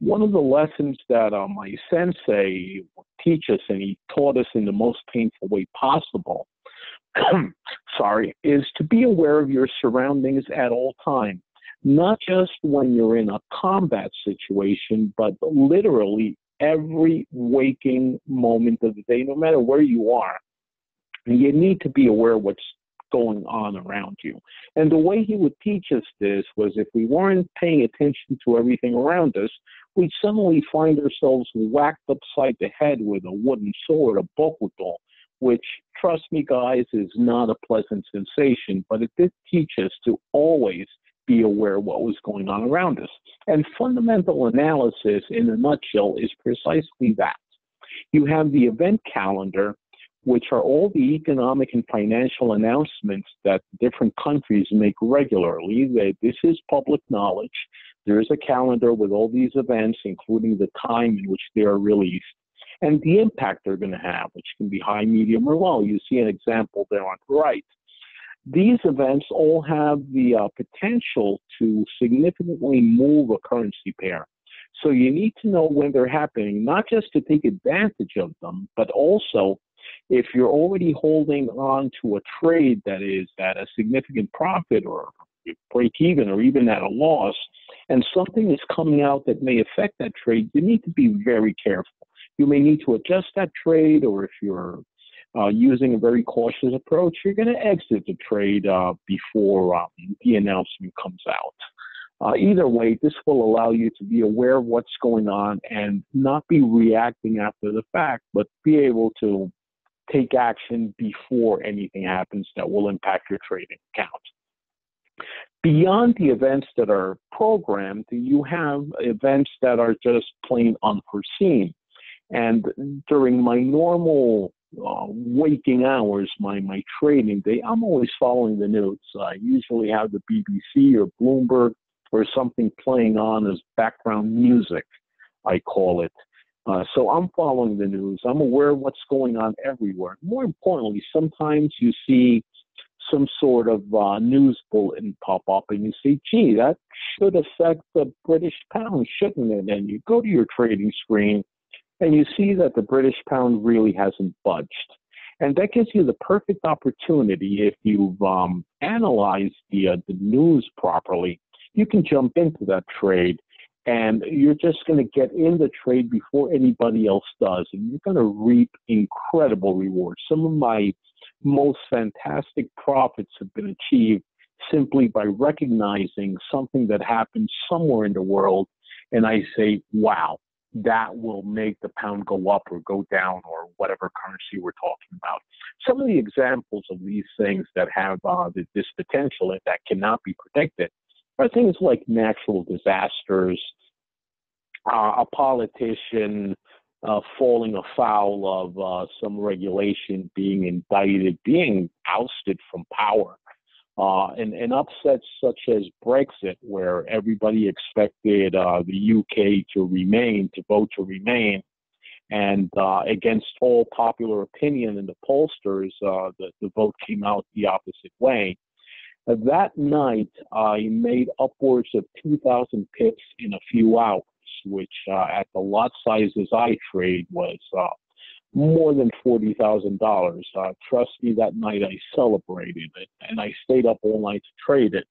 One of the lessons that my sensei would teach us, and he taught us in the most painful way possible, is to be aware of your surroundings at all times, not just when you're in a combat situation, but literally every waking moment of the day, no matter where you are. You need to be aware of what's going on around you. And the way he would teach us this was, if we weren't paying attention to everything around us, we'd suddenly find ourselves whacked upside the head with a wooden sword, a bokuto, which, trust me guys, is not a pleasant sensation, but it did teach us to always be aware of what was going on around us. And fundamental analysis, in a nutshell, is precisely that. You have the event calendar, which are all the economic and financial announcements that different countries make regularly. This is public knowledge. There is a calendar with all these events, including the time in which they are released and the impact they're going to have, which can be high, medium, or low. You see an example there on the right. These events all have the potential to significantly move a currency pair. So you need to know when they're happening, not just to take advantage of them, but also if you're already holding on to a trade that is at a significant profit or break even or even at a loss, and something is coming out that may affect that trade, you need to be very careful. You may need to adjust that trade, or if you're using a very cautious approach, you're going to exit the trade before the announcement comes out. Either way, this will allow you to be aware of what's going on and not be reacting after the fact, but be able to take action before anything happens that will impact your trading account. Beyond the events that are programmed, you have events that are just plain unforeseen. And during my normal waking hours, my trading day, I'm always following the news. I usually have the BBC or Bloomberg or something playing on as background music, I call it. So I'm following the news. I'm aware of what's going on everywhere. More importantly, sometimes you see some sort of news bulletin pop up and you see, gee, that should affect the British pound, shouldn't it? And you go to your trading screen and you see that the British pound really hasn't budged. And that gives you the perfect opportunity, if you've analyzed the news properly, you can jump into that trade. And you're just going to get in the trade before anybody else does. And you're going to reap incredible rewards. Some of my most fantastic profits have been achieved simply by recognizing something that happened somewhere in the world. And I say, wow, that will make the pound go up or go down or whatever currency we're talking about. Some of the examples of these things that have this potential and that cannot be predicted are things like natural disasters, a politician falling afoul of some regulation, being indicted, being ousted from power, and upsets such as Brexit, where everybody expected the UK to remain, to vote to remain, and against all popular opinion and the pollsters, the vote came out the opposite way. That night, I made upwards of 2,000 pips in a few hours, which at the lot sizes I trade was more than $40,000. Trust me, that night I celebrated it, and I stayed up all night to trade it.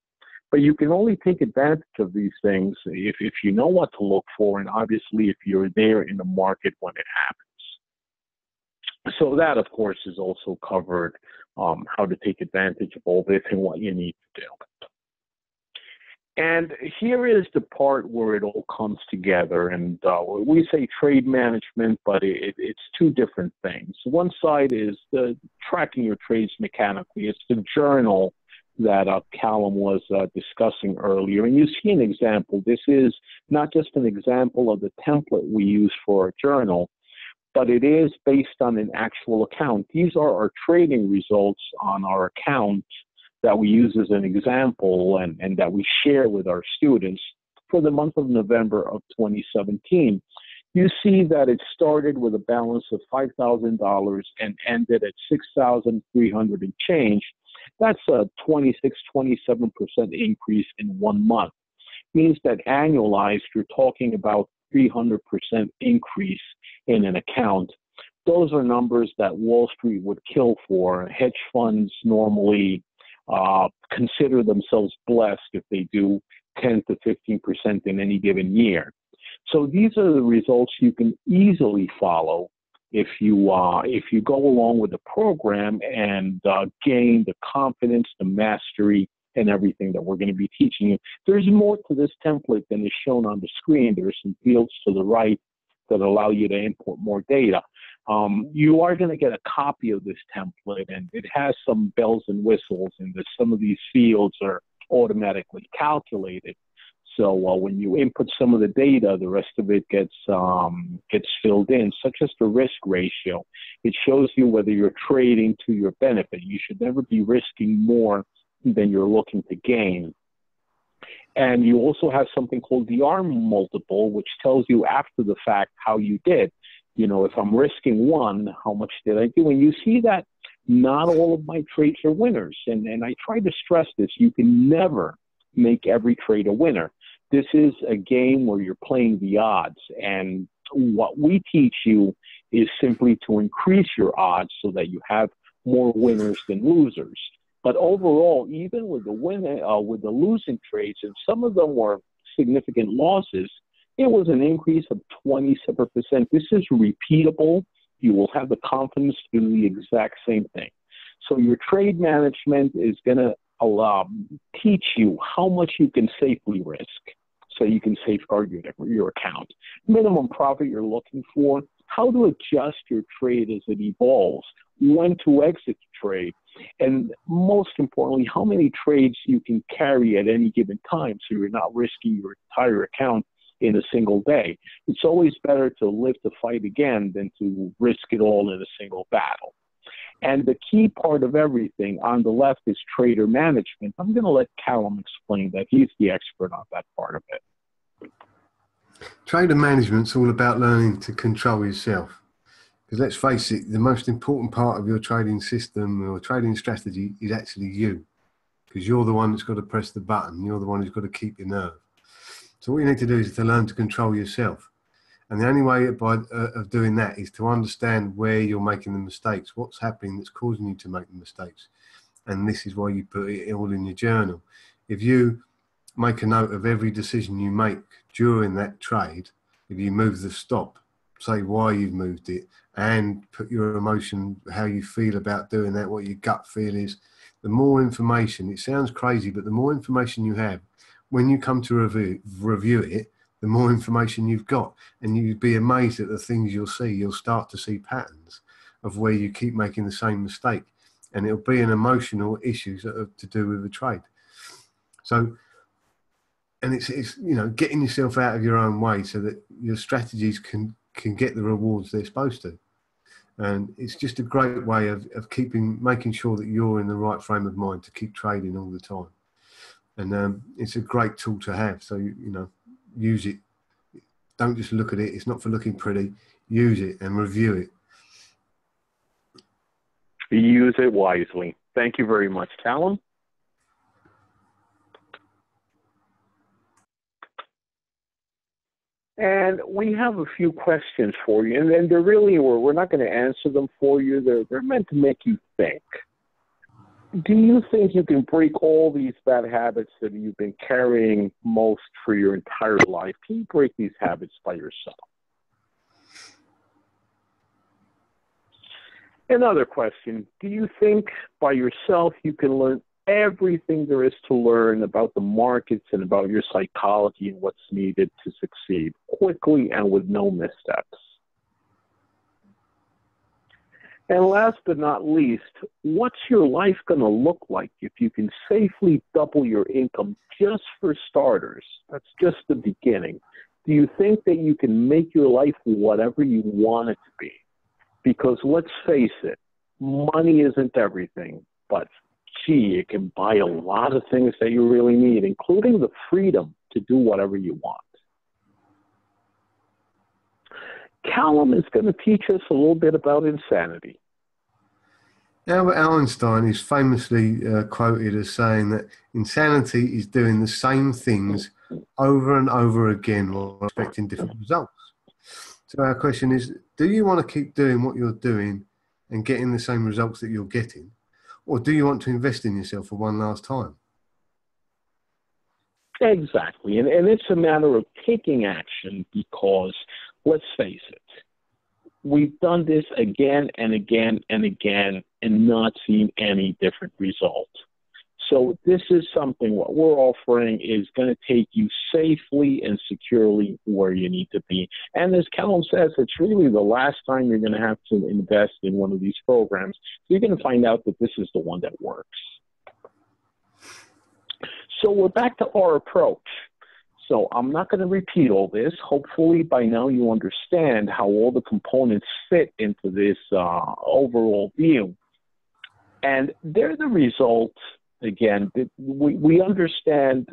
But you can only take advantage of these things if you know what to look for, and obviously if you're there in the market when it happens. So that, of course, is also covered, how to take advantage of all this and what you need to do. And here is the part where it all comes together. And we say trade management, but it's two different things. One side is the tracking your trades mechanically. It's the journal that Callum was discussing earlier. And you see an example. This is not just an example of the template we use for our journal, but it is based on an actual account. These are our trading results on our account that we use as an example and that we share with our students for the month of November of 2017. You see that it started with a balance of $5,000 and ended at $6,300 and change. That's a 27% increase in 1 month. Means that annualized, you're talking about 300% increase in an account. Those are numbers that Wall Street would kill for. Hedge funds normally consider themselves blessed if they do 10 to 15% in any given year. So these are the results you can easily follow if you go along with the program and gain the confidence, the mastery, and everything that we're going to be teaching you. There's more to this template than is shown on the screen. There are some fields to the right that allow you to import more data. You are going to get a copy of this template, and it has some bells and whistles, and that some of these fields are automatically calculated. So when you input some of the data, the rest of it gets filled in, such as the risk ratio. It shows you whether you're trading to your benefit. You should never be risking more than you're looking to gain. And you also have something called the R multiple, which tells you after the fact how you did. You know, if I'm risking one, how much did I do? And you see that not all of my trades are winners. And I try to stress this. You can never make every trade a winner. This is a game where you're playing the odds. And what we teach you is simply to increase your odds so that you have more winners than losers. But overall, even with the losing trades, and some of them were significant losses, it was an increase of 27%. This is repeatable. You will have the confidence to do the exact same thing. So your trade management is going to teach you how much you can safely risk so you can safeguard your account. Minimum profit you're looking for, how to adjust your trade as it evolves, when to exit the trade, and most importantly, how many trades you can carry at any given time so you're not risking your entire account in a single day. It's always better to live to fight again than to risk it all in a single battle. And the key part of everything on the left is trader management. I'm going to let Callum explain that. He's the expert on that part of it. Trader management's all about learning to control yourself. Because let's face it, the most important part of your trading system or trading strategy is actually you. Because you're the one that's got to press the button. You're the one who's got to keep your nerve. So what you need to do is to learn to control yourself. And the only way of doing that is to understand where you're making the mistakes, what's happening that's causing you to make the mistakes. And this is why you put it all in your journal. If you make a note of every decision you make during that trade, if you move the stop, say why you've moved it, and put your emotion, how you feel about doing that, what your gut feel is. The more information, it sounds crazy, but the more information you have, when you come to review it, the more information you've got, and you'd be amazed at the things you'll see. You'll start to see patterns of where you keep making the same mistake, and it'll be an emotional issue to do with a trade. So, and it's you know, getting yourself out of your own way so that your strategies can get the rewards they're supposed to. And it's just a great way of making sure that you're in the right frame of mind to keep trading all the time. And it's a great tool to have. So, you know, use it. Don't just look at it. It's not for looking pretty. Use it and review it. Use it wisely. Thank you very much, Callum. And we have a few questions for you, and they're really, we're not going to answer them for you. They're meant to make you think. Do you think you can break all these bad habits that you've been carrying most for your entire life? Can you break these habits by yourself? Another question, do you think by yourself you can learn everything there is to learn about the markets and about your psychology and what's needed to succeed quickly and with no missteps? And last but not least, what's your life going to look like if you can safely double your income just for starters? That's just the beginning. Do you think that you can make your life whatever you want it to be? Because let's face it, money isn't everything, but gee, it can buy a lot of things that you really need, including the freedom to do whatever you want. Callum is going to teach us a little bit about insanity. Albert Einstein is famously quoted as saying that insanity is doing the same things over and over again while expecting different results. So our question is, do you want to keep doing what you're doing and getting the same results that you're getting? Or do you want to invest in yourself for one last time? Exactly. And it's a matter of taking action because, let's face it, we've done this again and again and again and not seen any different result. So this is something what we're offering is going to take you safely and securely where you need to be. And as Callum says, it's really the last time you're going to have to invest in one of these programs. So you're going to find out that this is the one that works. So we're back to our approach. So I'm not going to repeat all this. Hopefully by now you understand how all the components fit into this overall view. And they're the result. Again, we understand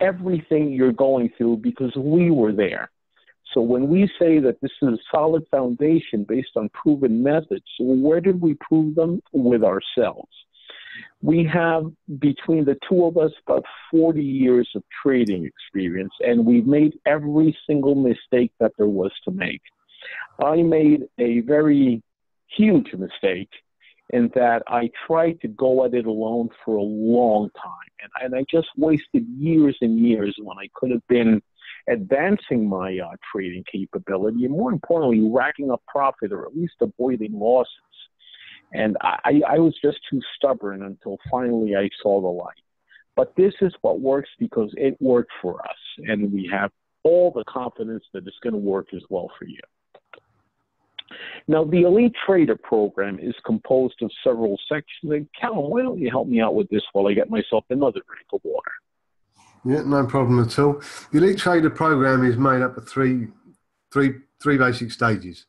everything you're going through because we were there. So when we say that this is a solid foundation based on proven methods, where did we prove them? With ourselves. We have, between the two of us, about 40 years of trading experience, and we've made every single mistake that there was to make. I made a very huge mistake in that I tried to go at it alone for a long time. And I just wasted years and years when I could have been advancing my trading capability and, more importantly, racking up profit or at least avoiding losses. And I was just too stubborn until finally I saw the light. But this is what works because it worked for us, and we have all the confidence that it's going to work as well for you. Now, the Elite Trader Programme is composed of several sections. And Callum, why don't you help me out with this while I get myself another drink of water? Yeah, no problem at all. The Elite Trader Programme is made up of three basic stages.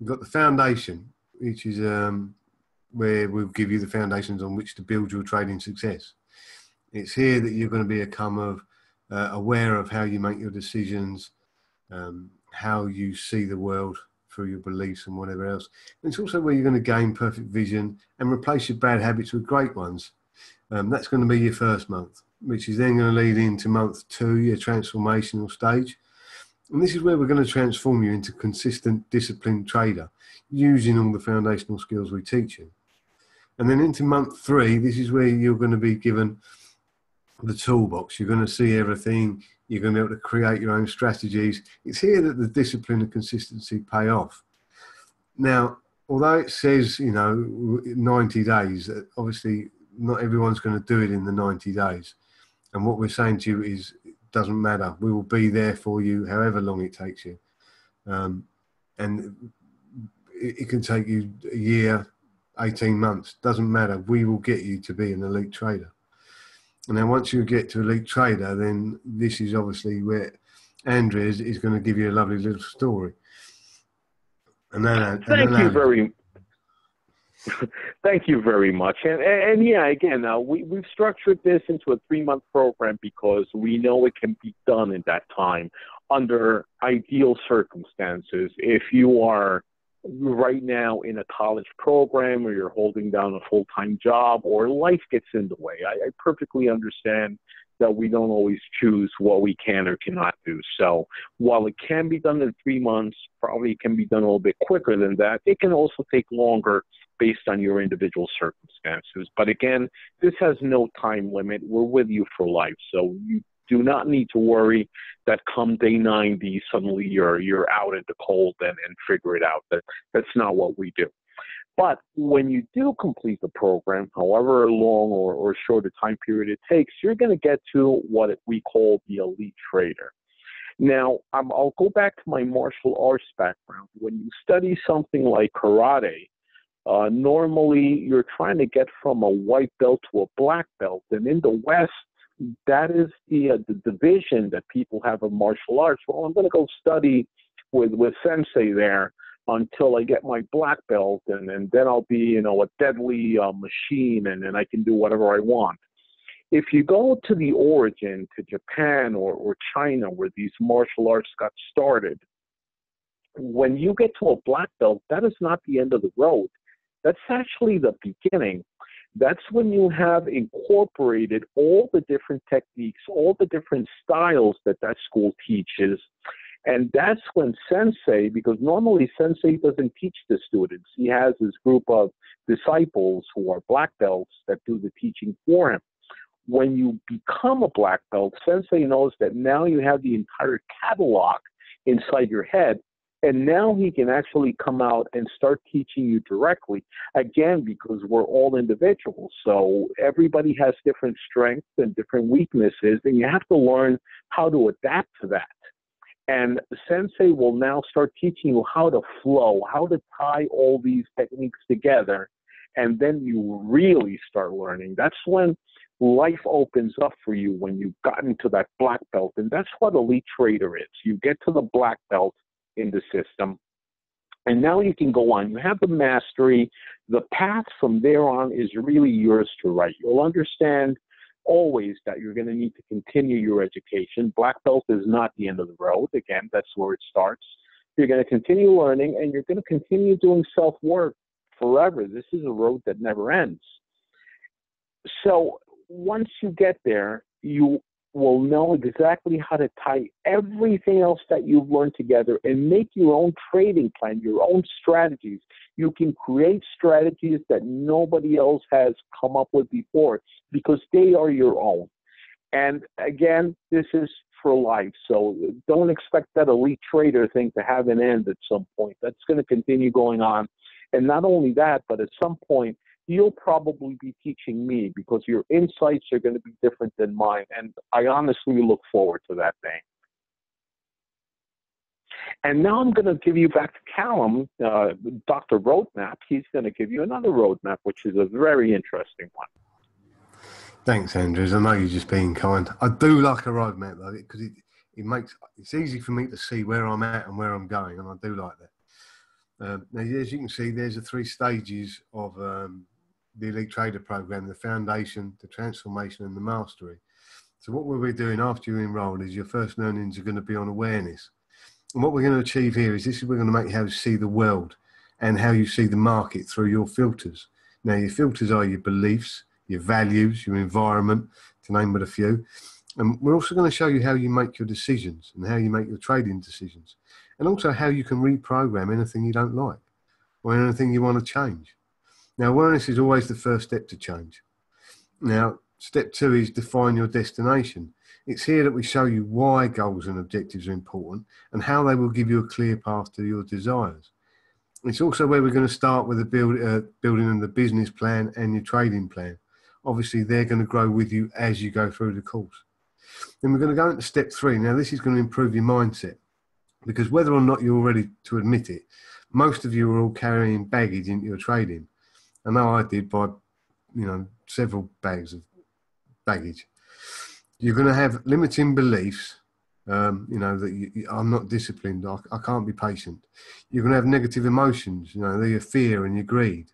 We've got the foundation, which is where we'll give you the foundations on which to build your trading success. It's here that you're going to become aware of how you make your decisions, how you see the world, through your beliefs and whatever else. And it's also where you're going to gain perfect vision and replace your bad habits with great ones. That's going to be your first month, which is then going to lead into month two, your transformational stage. And this is where we're going to transform you into a consistent, disciplined trader, using all the foundational skills we teach you. And then into month three, this is where you're going to be given the toolbox. You're going to see everything. You're going to be able to create your own strategies. It's here that the discipline and consistency pay off. Now, although it says, you know, 90 days, obviously not everyone's going to do it in the 90 days. And what we're saying to you is it doesn't matter. We will be there for you however long it takes you. And it can take you a year, 18 months. Doesn't matter. We will get you to be an elite trader. And then once you get to elite trader, then this is obviously where Andres is going to give you a lovely little story. And then, thank you very much. And yeah, again, we've structured this into a 3-month program because we know it can be done in that time under ideal circumstances. If you are right now in a college program or you're holding down a full-time job or life gets in the way, I perfectly understand that we don't always choose what we can or cannot do. So while it can be done in 3 months, probably can be done a little bit quicker than that. It can also take longer based on your individual circumstances. But again, this has no time limit. We're with you for life. So you do not need to worry that come day 90, suddenly you're out in the cold and figure it out. That's not what we do. But when you do complete the program, however long or short a time period it takes, you're going to get to what we call the elite trader. Now, I'll go back to my martial arts background. When you study something like karate, normally you're trying to get from a white belt to a black belt. And in the West, that is the division that people have of martial arts. Well, I'm going to go study with sensei there until I get my black belt, and then I'll be, you know, a deadly machine, and I can do whatever I want. If you go to the origin, to Japan or China, where these martial arts got started, when you get to a black belt, that is not the end of the road. That's actually the beginning. That's when you have incorporated all the different techniques, all the different styles that school teaches. And that's when sensei, because normally sensei doesn't teach the students. He has his group of disciples who are black belts that do the teaching for him. When you become a black belt, sensei knows that now you have the entire catalog inside your head, and now he can actually come out and start teaching you directly, again, because we're all individuals. So everybody has different strengths and different weaknesses, and you have to learn how to adapt to that. And sensei will now start teaching you how to flow, how to tie all these techniques together. And then you really start learning. That's when life opens up for you, when you've gotten to that black belt. And that's what elite trader is. You get to the black belt in the system. And now you can go on. You have the mastery. The path from there on is really yours to write. You'll understand always that you're going to need to continue your education. Black belt is not the end of the road. Again, that's where it starts. You're going to continue learning, and you're going to continue doing self-work forever. This is a road that never ends. So once you get there, you will know exactly how to tie everything else that you've learned together and make your own trading plan, your own strategies. You can create strategies that nobody else has come up with before because they are your own. And again, this is for life. So don't expect that elite trader thing to have an end at some point. That's going to continue going on. And not only that, but at some point, you'll probably be teaching me because your insights are going to be different than mine. And I honestly look forward to that thing. And now I'm going to give you back to Callum, Dr. Roadmap. He's going to give you another roadmap, which is a very interesting one. Thanks, Andres. I know you're just being kind. I do like a roadmap, though, because it makes it's easy for me to see where I'm at and where I'm going. And I do like that. Now, as you can see, there's the 3 stages of the Elite Trader Programme: the foundation, the transformation, and the mastery. So what we'll be doing after you enroll is your first learnings are going to be on awareness. And what we're going to achieve here is this is we're going to make how you see the world and how you see the market through your filters. Now, your filters are your beliefs, your values, your environment, to name but a few. And we're also going to show you how you make your decisions and how you make your trading decisions, and also how you can reprogram anything you don't like or anything you want to change. Now, awareness is always the first step to change. Now, Step two is define your destination. It's here that we show you why goals and objectives are important and how they will give you a clear path to your desires. It's also where we're going to start with the building and the business plan and your trading plan. Obviously, they're going to grow with you as you go through the course. Then we're going to go into step three. Now, this is going to improve your mindset, because whether or not you're ready to admit it, most of you are all carrying baggage into your trading. I know I did, by, you know, several bags of baggage. You're going to have limiting beliefs, you know, that I'm not disciplined, I can't be patient. You're going to have negative emotions, you know, your fear and your greed.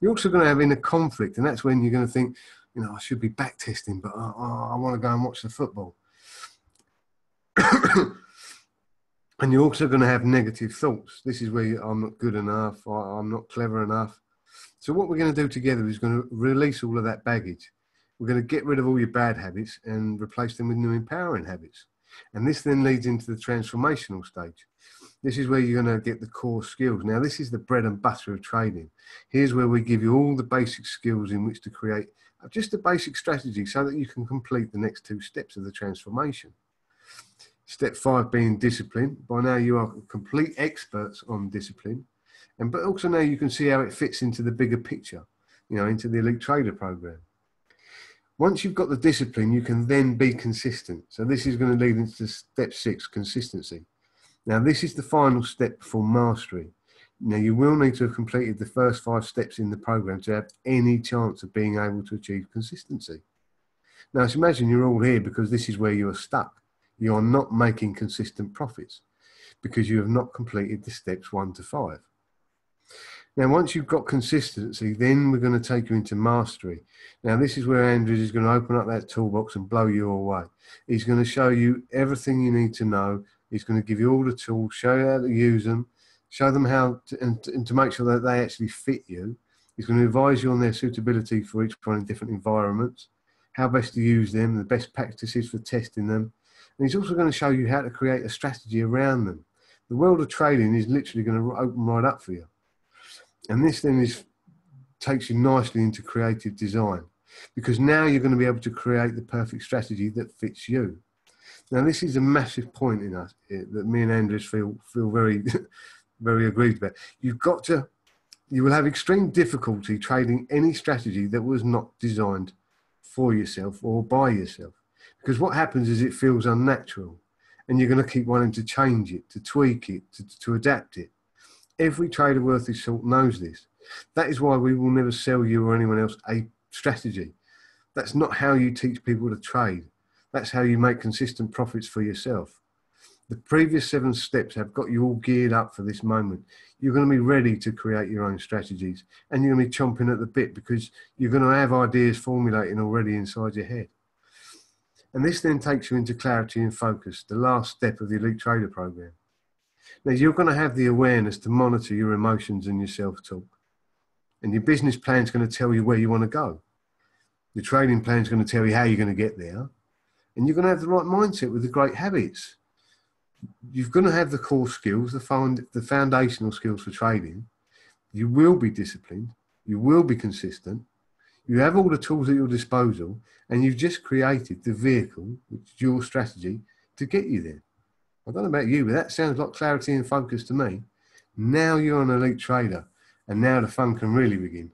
You're also going to have inner conflict, and that's when you're going to think, you know, I should be back testing, but I want to go and watch the football. And you're also going to have negative thoughts. This is where I'm not good enough, I'm not clever enough. So what we're going to do together is going to release all of that baggage. We're going to get rid of all your bad habits and replace them with new empowering habits. And this then leads into the transformational stage. This is where you're going to get the core skills. Now, this is the bread and butter of trading. Here's where we give you all the basic skills in which to create just a basic strategy so that you can complete the next two steps of the transformation. Step five being discipline. By now, you are complete experts on discipline. But also now you can see how it fits into the bigger picture, you know, into the Elite Trader Programme. Once you've got the discipline, you can then be consistent. So this is going to lead into step six, consistency. Now, this is the final step before mastery. Now, you will need to have completed the first 5 steps in the program to have any chance of being able to achieve consistency. Now, just imagine you're all here because this is where you are stuck. You are not making consistent profits because you have not completed the steps 1 to 5. Now, once you've got consistency, then we're going to take you into mastery. Now, this is where Andres is going to open up that toolbox and blow you away. He's going to show you everything you need to know. He's going to give you all the tools, show you how to use them, show them how to, and to make sure that they actually fit you. He's going to advise you on their suitability for each one in different environments, how best to use them, the best practices for testing them. And he's also going to show you how to create a strategy around them. The world of trading is literally going to open right up for you. And this then takes you nicely into creative design, because now you're going to be able to create the perfect strategy that fits you. Now, this is a massive point in us that me and Andres feel very, very agreed about. You will have extreme difficulty trading any strategy that was not designed for yourself or by yourself, because what happens is it feels unnatural, and you're going to keep wanting to change it, to tweak it, to adapt it. Every trader worth his salt knows this. That is why we will never sell you or anyone else a strategy. That's not how you teach people to trade. That's how you make consistent profits for yourself. The previous 7 steps have got you all geared up for this moment. You're going to be ready to create your own strategies, and you're going to be chomping at the bit because you're going to have ideas formulating already inside your head. And this then takes you into clarity and focus, the last step of the Elite Trader Programme. Now, you're going to have the awareness to monitor your emotions and your self-talk. And your business plan is going to tell you where you want to go. Your trading plan is going to tell you how you're going to get there. And you're going to have the right mindset with the great habits. You're going to have the core skills, the foundational skills for trading. You will be disciplined. You will be consistent. You have all the tools at your disposal. And you've just created the vehicle, which is your strategy, to get you there. I don't know about you, but that sounds like clarity and focus to me. Now you're an elite trader, and now the fun can really begin.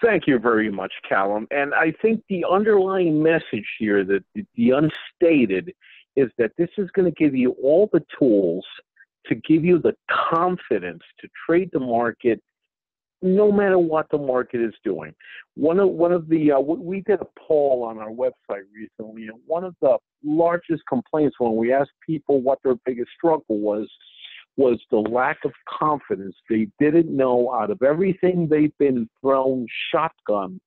Thank you very much, Callum. And I think the underlying message here, that the unstated, is that this is going to give you all the tools to give you the confidence to trade the market no matter what the market is doing. One of the we did a poll on our website recently, and one of the largest complaints when we asked people what their biggest struggle was the lack of confidence. They didn't know, out of everything they've been thrown shotgun,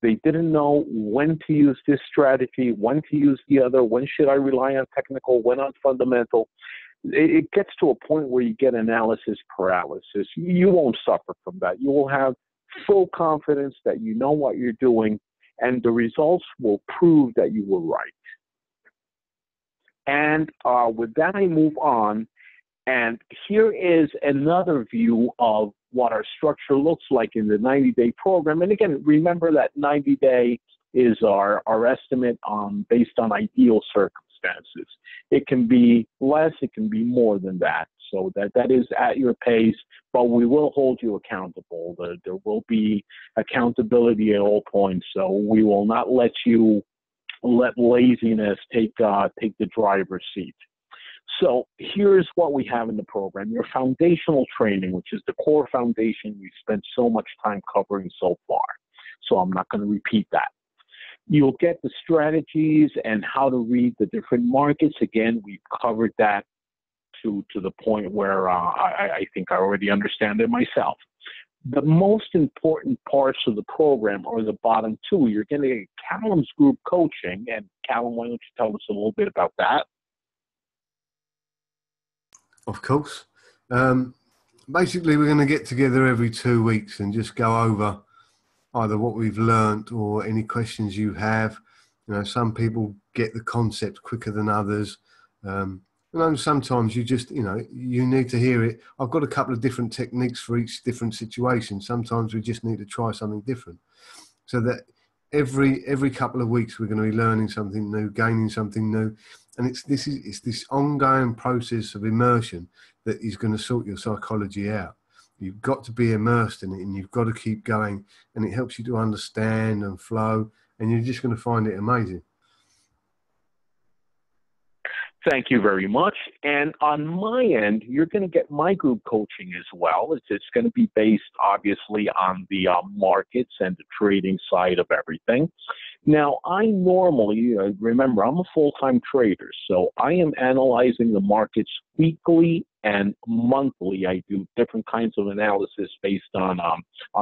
they didn't know when to use this strategy, when to use the other, when should I rely on technical, when on fundamental. It gets to a point where you get analysis paralysis. You won't suffer from that. You will have full confidence that you know what you're doing, and the results will prove that you were right. And with that, I move on. And here is another view of what our structure looks like in the 90-day program. And again, remember that 90-day is our estimate based on ideal circumstances. It can be less, it can be more than that. So that is at your pace, but we will hold you accountable. There will be accountability at all points. So we will not let laziness take the driver's seat. So here's what we have in the program. Your foundational training, which is the core foundation we spent so much time covering so far. So I'm not going to repeat that. You'll get the strategies and how to read the different markets. Again, we've covered that to the point where I think I already understand it myself. The most important parts of the program are the bottom two. You're going to get Callum's group coaching. And Callum, why don't you tell us a little bit about that? Of course. Basically, we're going to get together every 2 weeks and just go over either what we've learned or any questions you have. You know, some people get the concept quicker than others. And sometimes you just, you know, you need to hear it. I've got a couple of different techniques for each different situation. Sometimes we just need to try something different. So that every couple of weeks, we're going to be learning something new, gaining something new. And it's this ongoing process of immersion that is going to sort your psychology out. You've got to be immersed in it and you've got to keep going, and it helps you to understand and flow, and you're just going to find it amazing. Thank you very much. And on my end, you're going to get my group coaching as well. It's going to be based, obviously, on the markets and the trading side of everything. Now, I normally, remember, I'm a full-time trader, so I am analyzing the markets weekly and monthly. I do different kinds of analysis based on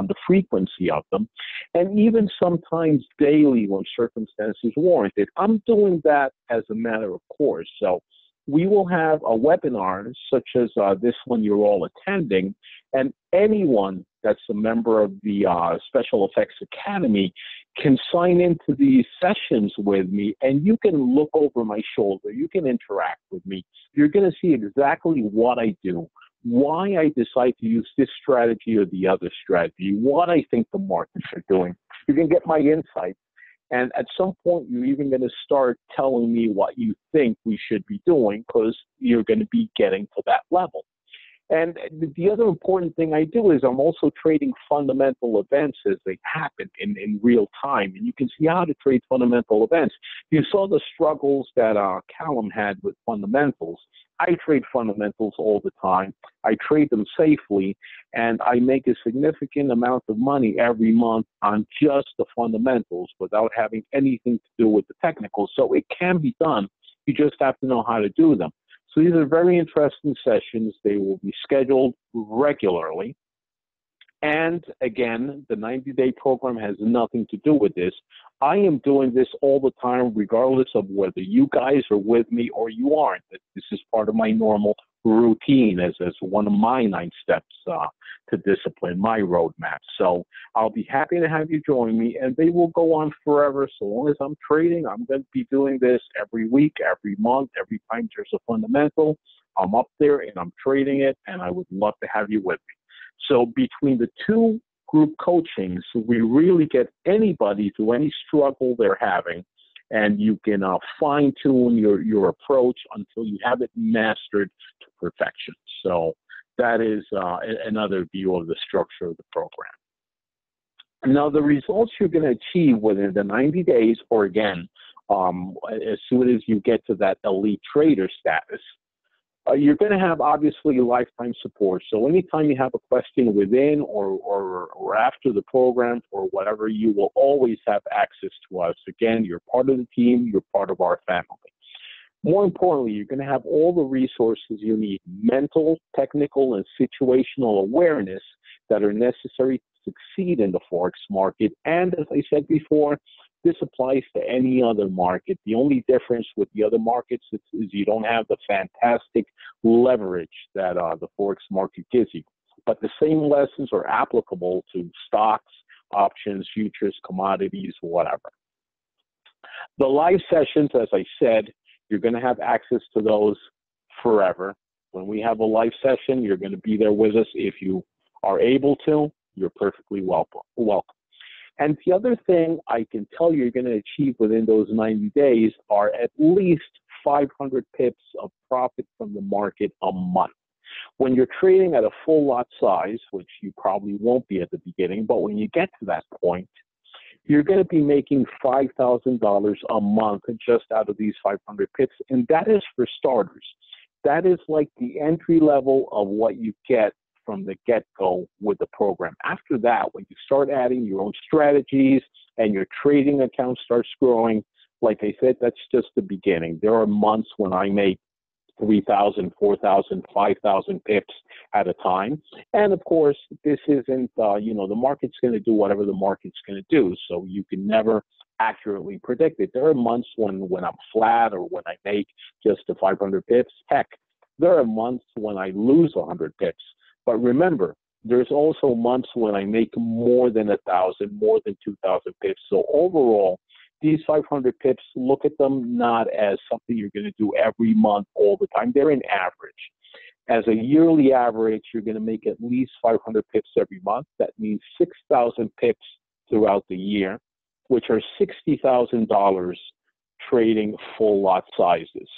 the frequency of them, and even sometimes daily when circumstances warrant it. I'm doing that as a matter of course. So we will have a webinar such as this one you're all attending, and anyone that's a member of the Special FX Academy can sign into these sessions with me, and you can look over my shoulder. You can interact with me. You're going to see exactly what I do, why I decide to use this strategy or the other strategy, what I think the markets are doing. You can get my insights. And at some point, you're even going to start telling me what you think we should be doing, because you're going to be getting to that level. And the other important thing I do is I'm also trading fundamental events as they happen in real time. And you can see how to trade fundamental events. You saw the struggles that Callum had with fundamentals. I trade fundamentals all the time. I trade them safely, and I make a significant amount of money every month on just the fundamentals without having anything to do with the technicals. So it can be done. You just have to know how to do them. So these are very interesting sessions. They will be scheduled regularly. And again, the 90-day program has nothing to do with this. I am doing this all the time, regardless of whether you guys are with me or you aren't. This is part of my normal routine as one of my 9 steps to discipline, my roadmap. So I'll be happy to have you join me, and they will go on forever. So long as I'm trading, I'm going to be doing this every week, every month, every time there's a fundamental. I'm up there and I'm trading it, and I would love to have you with me. So between the two group coachings, we really get anybody through any struggle they're having, and you can fine-tune your approach until you have it mastered to perfection. So that is another view of the structure of the program. Now, the results you're going to achieve within the 90 days, or again, as soon as you get to that elite trader status, you're going to have, obviously, lifetime support. So anytime you have a question within or after the program or whatever, you will always have access to us. Again, you're part of the team. You're part of our family. More importantly, you're going to have all the resources you need, mental, technical, and situational awareness that are necessary to succeed in the Forex market. And as I said before, this applies to any other market. The only difference with the other markets is you don't have the fantastic leverage that the Forex market gives you. But the same lessons are applicable to stocks, options, futures, commodities, whatever. The live sessions, as I said, you're going to have access to those forever. When we have a live session, you're going to be there with us if you are able to, you're perfectly welcome. And the other thing I can tell you're going to achieve within those 90 days are at least 500 pips of profit from the market a month. When you're trading at a full lot size, which you probably won't be at the beginning, but when you get to that point, you're going to be making $5,000 a month just out of these 500 pips. And that is for starters. That is like the entry level of what you get from the get-go with the program. After that, when you start adding your own strategies and your trading account starts growing, like I said, that's just the beginning. There are months when I make 3,000, 4,000, 5,000 pips at a time. And of course, this isn't, the market's going to do whatever the market's going to do. So you can never accurately predict it. There are months when I'm flat or when I make just the 500 pips. Heck, there are months when I lose 100 pips. But remember, there's also months when I make more than 1,000, more than 2,000 pips. So overall, these 500 pips, look at them not as something you're going to do every month all the time. They're an average. As a yearly average, you're going to make at least 500 pips every month. That means 6,000 pips throughout the year, which are $60,000 trading full lot sizes.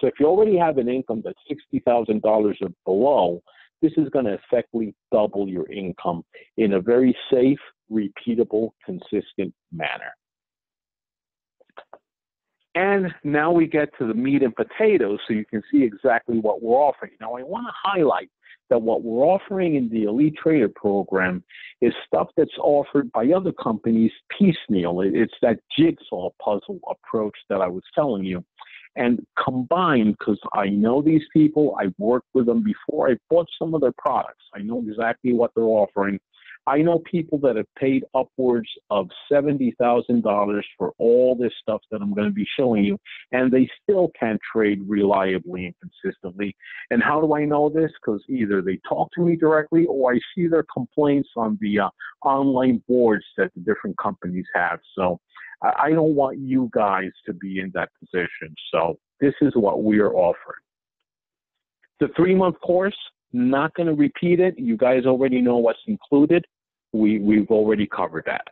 So if you already have an income that's $60,000 or below, this is going to effectively double your income in a very safe, repeatable, consistent manner. And now we get to the meat and potatoes, so you can see exactly what we're offering. Now, I want to highlight that what we're offering in the Elite Trader program is stuff that's offered by other companies piecemeal. It's that jigsaw puzzle approach that I was telling you. And combined, because I know these people, I've worked with them before, I've bought some of their products. I know exactly what they're offering. I know people that have paid upwards of $70,000 for all this stuff that I'm going to be showing you, and they still can't trade reliably and consistently. And how do I know this? Because either they talk to me directly or I see their complaints on the online boards that the different companies have. So I don't want you guys to be in that position. So this is what we are offering. The 3-month course, not going to repeat it. You guys already know what's included. We've already covered that.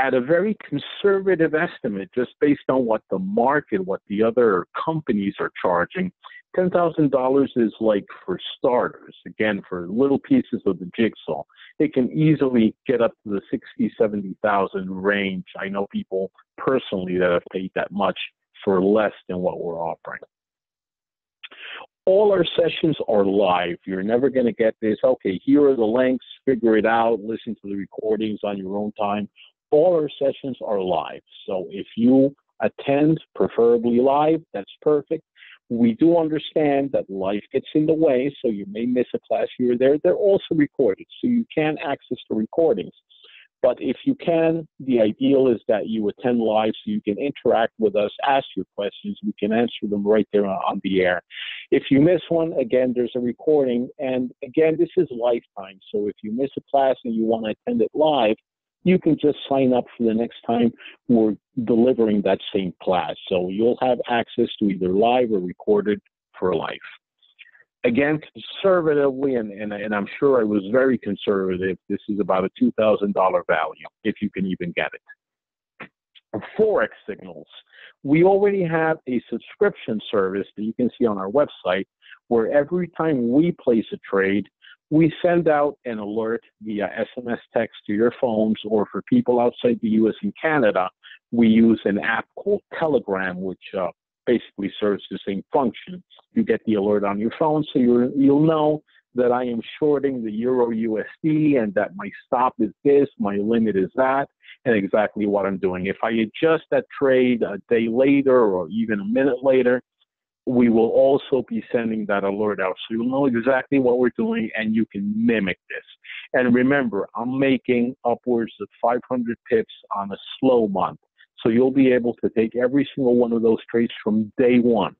At a very conservative estimate, just based on what the market, what the other companies are charging, $10,000 is like for starters, again, for little pieces of the jigsaw. It can easily get up to the 60, 70,000 range. I know people personally that have paid that much for less than what we're offering. All our sessions are live. You're never going to get this, okay, here are the links, figure it out, listen to the recordings on your own time. All our sessions are live. So if you attend, preferably live, that's perfect. We do understand that life gets in the way, so you may miss a class here or there. They're also recorded, so you can access the recordings. But if you can, the ideal is that you attend live so you can interact with us, ask your questions. We can answer them right there on the air. If you miss one, again, there's a recording. And again, this is lifetime. So if you miss a class and you want to attend it live, you can just sign up for the next time we're delivering that same class. So you'll have access to either live or recorded for life. Again, conservatively, and I'm sure I was very conservative, this is about a $2,000 value, if you can even get it. Forex signals. We already have a subscription service that you can see on our website, where every time we place a trade, we send out an alert via SMS text to your phones, or for people outside the US and Canada, we use an app called Telegram, which basically serves the same function. You get the alert on your phone, so you'll know that I am shorting the Euro USD and that my stop is this, my limit is that, and exactly what I'm doing. If I adjust that trade a day later or even a minute later, we will also be sending that alert out. So you'll know exactly what we're doing and you can mimic this. And remember, I'm making upwards of 500 pips on a slow month. So you'll be able to take every single one of those trades from day one.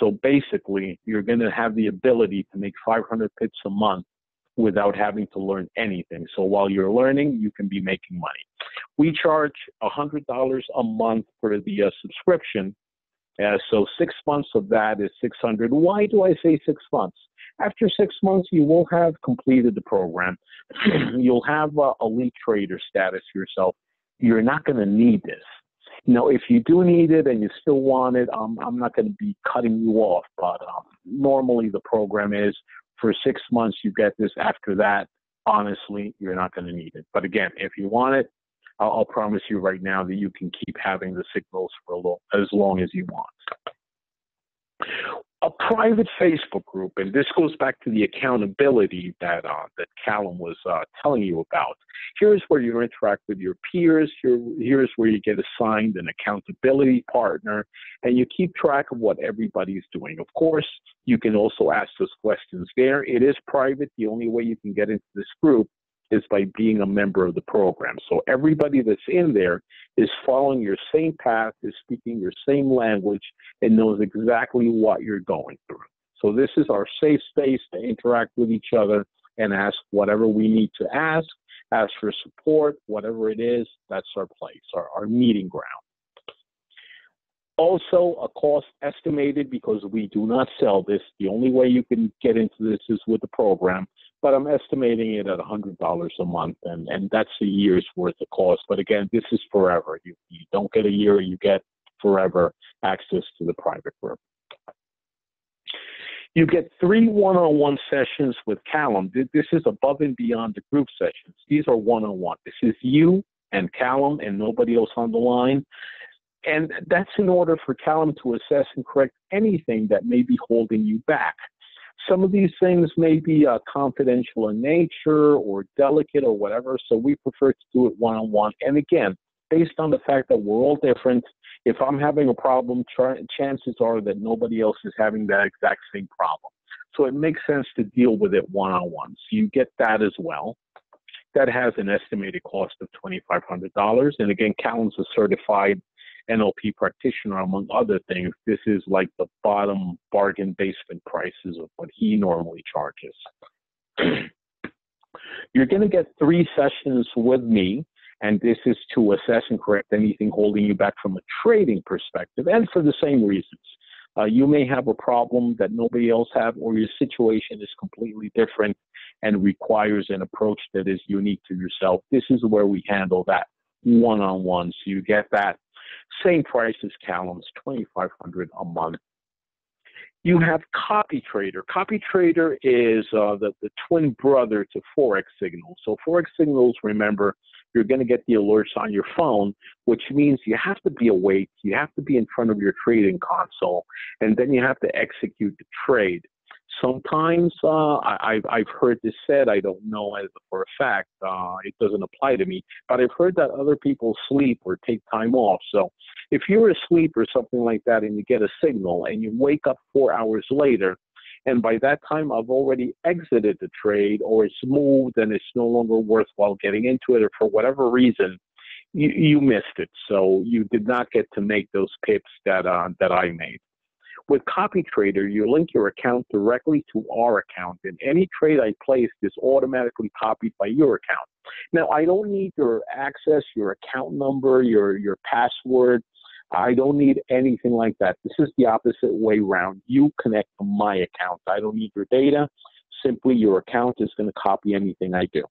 So basically, you're going to have the ability to make 500 pips a month without having to learn anything. So while you're learning, you can be making money. We charge $100 a month for the subscription. So 6 months of that is $600. Why do I say 6 months? After 6 months, you will have completed the program. You'll have elite trader status yourself. You're not going to need this. You know, if you do need it and you still want it, I'm not going to be cutting you off. But normally the program is for 6 months, you get this. After that, honestly, you're not going to need it. But again, if you want it, I'll promise you right now that you can keep having the signals for as long as you want. A private Facebook group, and this goes back to the accountability that Callum was telling you about. Here's where you interact with your peers. Here's where you get assigned an accountability partner, and you keep track of what everybody's doing. Of course, you can also ask those questions there. It is private. The only way you can get into this group is by being a member of the program. So everybody that's in there is following your same path, is speaking your same language, and knows exactly what you're going through. So this is our safe space to interact with each other and ask whatever we need to ask for support, whatever it is. That's our place, our meeting ground. Also, a cost estimated, because we do not sell this. The only way you can get into this is with the program. But I'm estimating it at $100 a month, and that's a year's worth of cost. But again, this is forever. You don't get a year, you get forever access to the private group. You get 3 one-on-one sessions with Callum. This is above and beyond the group sessions. These are one-on-one. This is you and Callum and nobody else on the line. And that's in order for Callum to assess and correct anything that may be holding you back. Some of these things may be confidential in nature or delicate or whatever, so we prefer to do it one-on-one. And again, based on the fact that we're all different, if I'm having a problem, chances are that nobody else is having that exact same problem. So it makes sense to deal with it one-on-one. So you get that as well. That has an estimated cost of $2,500. And again, Callum's a certified NLP practitioner, among other things. This is like the bottom bargain basement prices of what he normally charges. You're going to get 3 sessions with me, and this is to assess and correct anything holding you back from a trading perspective, and for the same reasons. You may have a problem that nobody else have, or your situation is completely different and requires an approach that is unique to yourself. This is where we handle that one-on-one, so you get that. Same price as Callum's, $2,500 a month. You have Copy Trader. Copy Trader is the twin brother to Forex Signals. So Forex Signals, remember, you're going to get the alerts on your phone, which means you have to be awake. You have to be in front of your trading console, and then you have to execute the trade. Sometimes I've heard this said, I don't know as for a fact, it doesn't apply to me, but I've heard that other people sleep or take time off. So if you're asleep or something like that and you get a signal and you wake up 4 hours later, and by that time I've already exited the trade or it's moved and it's no longer worthwhile getting into it, or for whatever reason, you missed it. So you did not get to make those pips that I made. With Copy Trader, you link your account directly to our account, and any trade I place is automatically copied by your account. Now, I don't need your access, your account number, your password. I don't need anything like that. This is the opposite way around. You connect to my account. I don't need your data. Simply, your account is going to copy anything I do.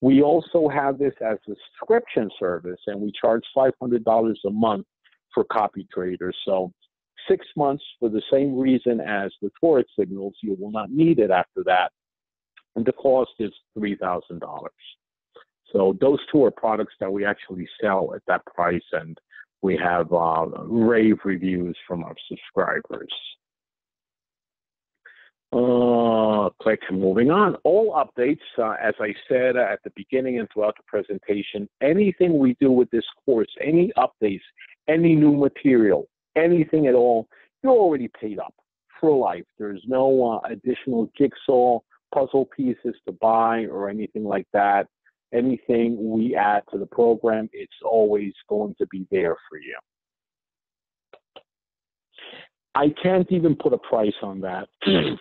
We also have this as a subscription service, and we charge $500 a month for Copy Trader. So 6 months for the same reason as the Forex Signals. You will not need it after that. And the cost is $3,000. So those two are products that we actually sell at that price, and we have rave reviews from our subscribers. Moving on. All updates, as I said at the beginning and throughout the presentation, anything we do with this course, any updates, any new material, anything at all, you're already paid up for life. There's no additional jigsaw puzzle pieces to buy or anything like that. Anything we add to the program, it's always going to be there for you. I can't even put a price on that.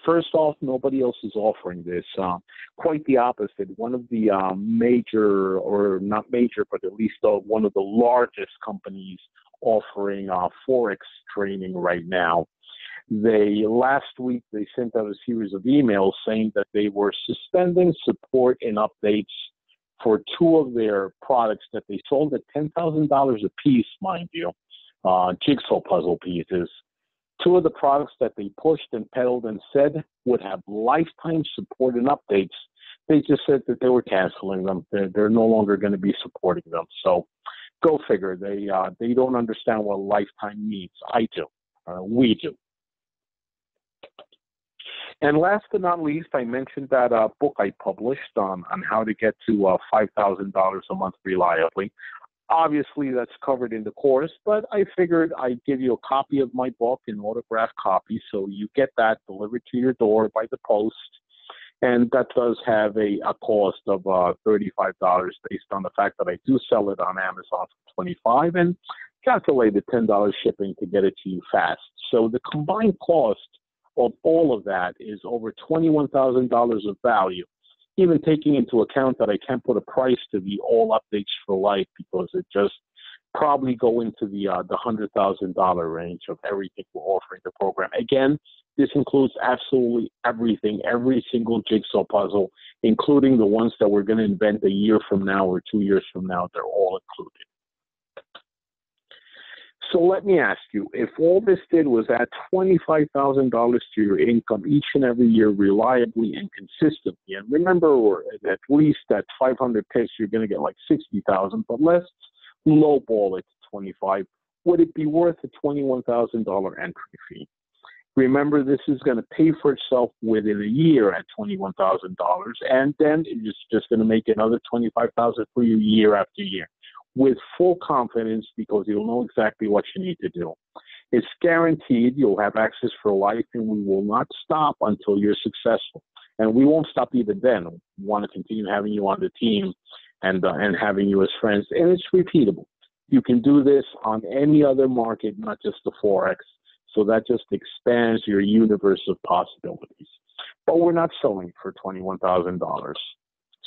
First off, nobody else is offering this. Quite the opposite. One of the major, or not major, but at least one of the largest companies offering Forex training right now. Last week, they sent out a series of emails saying that they were suspending support and updates for two of their products that they sold at $10,000 a piece, mind you, jigsaw puzzle pieces. Two of the products that they pushed and peddled and said would have lifetime support and updates. They just said that they were canceling them. They're no longer going to be supporting them. So go figure. They don't understand what lifetime means. I do. We do. And last but not least, I mentioned that book I published on how to get to $5,000 a month reliably. Obviously, that's covered in the course, but I figured I'd give you a copy of my book, an autographed copy, so you get that delivered to your door by the post. And that does have a cost of $35 based on the fact that I do sell it on Amazon for $25 and calculate the $10 shipping to get it to you fast. So the combined cost of all of that is over $21,000 of value, even taking into account that I can't put a price to the all updates for life because it just probably go into the $100,000 range of everything we're offering the program. Again, this includes absolutely everything, every single jigsaw puzzle, including the ones that we're going to invent a year from now or 2 years from now. They're all included. So let me ask you, if all this did was add $25,000 to your income each and every year reliably and consistently, and remember, or at least at 500 picks, you're going to get like 60,000, but let's lowball it to 25. Would it be worth a $21,000 entry fee? Remember, this is going to pay for itself within a year at $21,000, and then it's just going to make another $25,000 for you year after year, with full confidence because you'll know exactly what you need to do. It's guaranteed. You'll have access for life, and we will not stop until you're successful. And we won't stop even then. We want to continue having you on the team and having you as friends. And it's repeatable. You can do this on any other market, not just the Forex. So that just expands your universe of possibilities. But we're not selling for $21,000.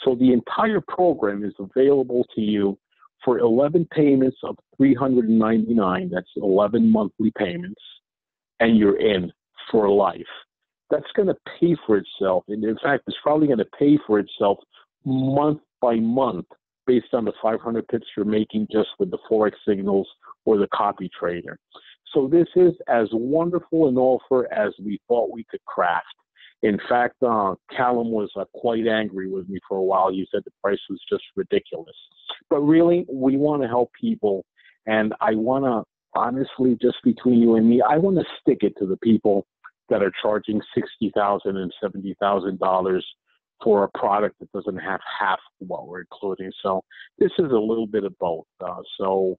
So the entire program is available to you for 11 payments of $399, that's 11 monthly payments, and you're in for life. That's going to pay for itself. And in fact, it's probably going to pay for itself month by month based on the 500 pips you're making just with the Forex signals or the copy trader. So this is as wonderful an offer as we thought we could craft. In fact, Callum was quite angry with me for a while. He said the price was just ridiculous. But really, we want to help people. And I want to, honestly, just between you and me, I want to stick it to the people that are charging $60,000 and $70,000 for a product that doesn't have half what we're including. So this is a little bit of both. So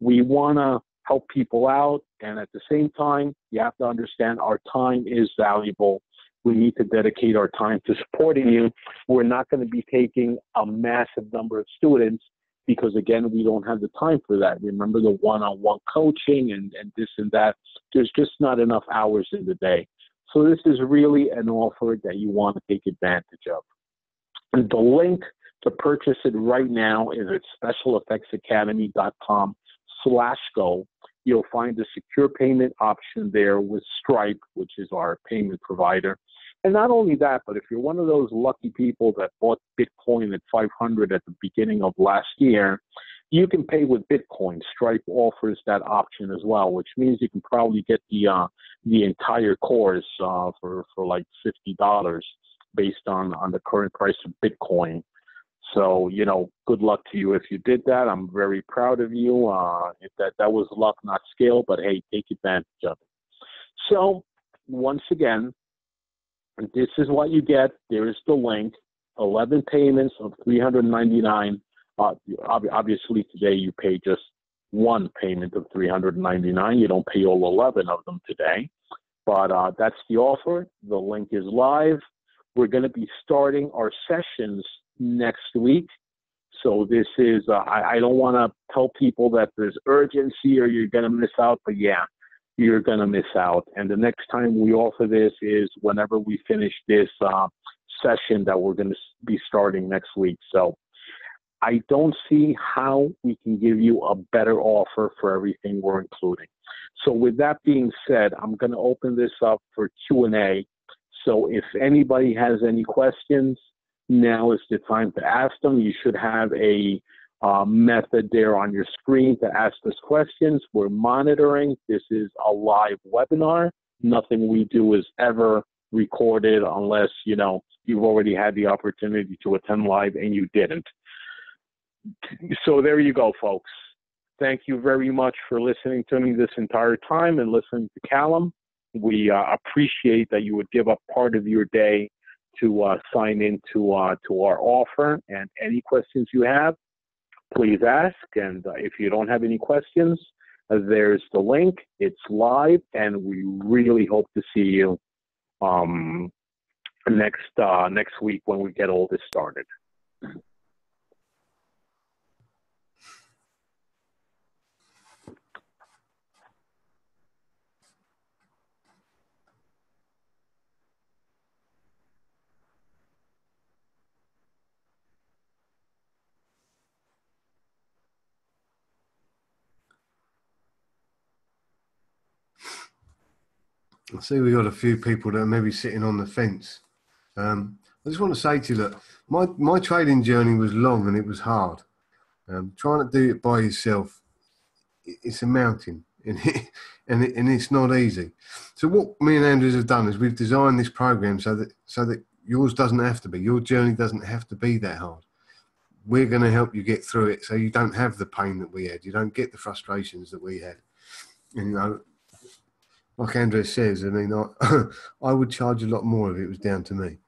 we want to help people out. And at the same time, you have to understand our time is valuable. We need to dedicate our time to supporting you. We're not going to be taking a massive number of students because, again, we don't have the time for that. Remember the one-on-one coaching and this and that. There's just not enough hours in the day. So this is really an offer that you want to take advantage of. And the link to purchase it right now is at specialfxacademy.com/go. You'll find a secure payment option there with Stripe, which is our payment provider. And not only that, but if you're one of those lucky people that bought Bitcoin at 500 at the beginning of last year, you can pay with Bitcoin. Stripe offers that option as well, which means you can probably get the entire course for like $50 based on the current price of Bitcoin. So, you know, good luck to you if you did that. I'm very proud of you. If that was luck, not skill, but hey, take advantage of it. So, once again, this is what you get. There is the link. 11 payments of $399. Obviously, today you pay just one payment of $399. You don't pay all 11 of them today. But that's the offer. The link is live. We're going to be starting our sessions next week. So this is, I don't want to tell people that there's urgency or you're going to miss out, but yeah, you're going to miss out. And the next time we offer this is whenever we finish this session that we're going to be starting next week. So I don't see how we can give you a better offer for everything we're including. So with that being said, I'm going to open this up for Q&A. So if anybody has any questions, now is the time to ask them. You should have a method there on your screen to ask us questions. We're monitoring. This is a live webinar. Nothing we do is ever recorded unless, you know, you've already had the opportunity to attend live and you didn't. So there you go, folks. Thank you very much for listening to me this entire time and listening to Callum. We appreciate that you would give up part of your day to sign into to our offer. And any questions you have, please ask. And if you don't have any questions, there's the link. It's live, and we really hope to see you next week when we get all this started. I see we've got a few people that are maybe sitting on the fence. I just want to say to you, look, my trading journey was long and it was hard. Trying to do it by yourself, it's a mountain, and it's not easy. So what me and Andres have done is we've designed this program so that yours doesn't have to be, your journey doesn't have to be that hard. We're going to help you get through it so you don't have the pain that we had, you don't get the frustrations that we had, and, you know, like Andres says, I mean, I would charge a lot more if it was down to me.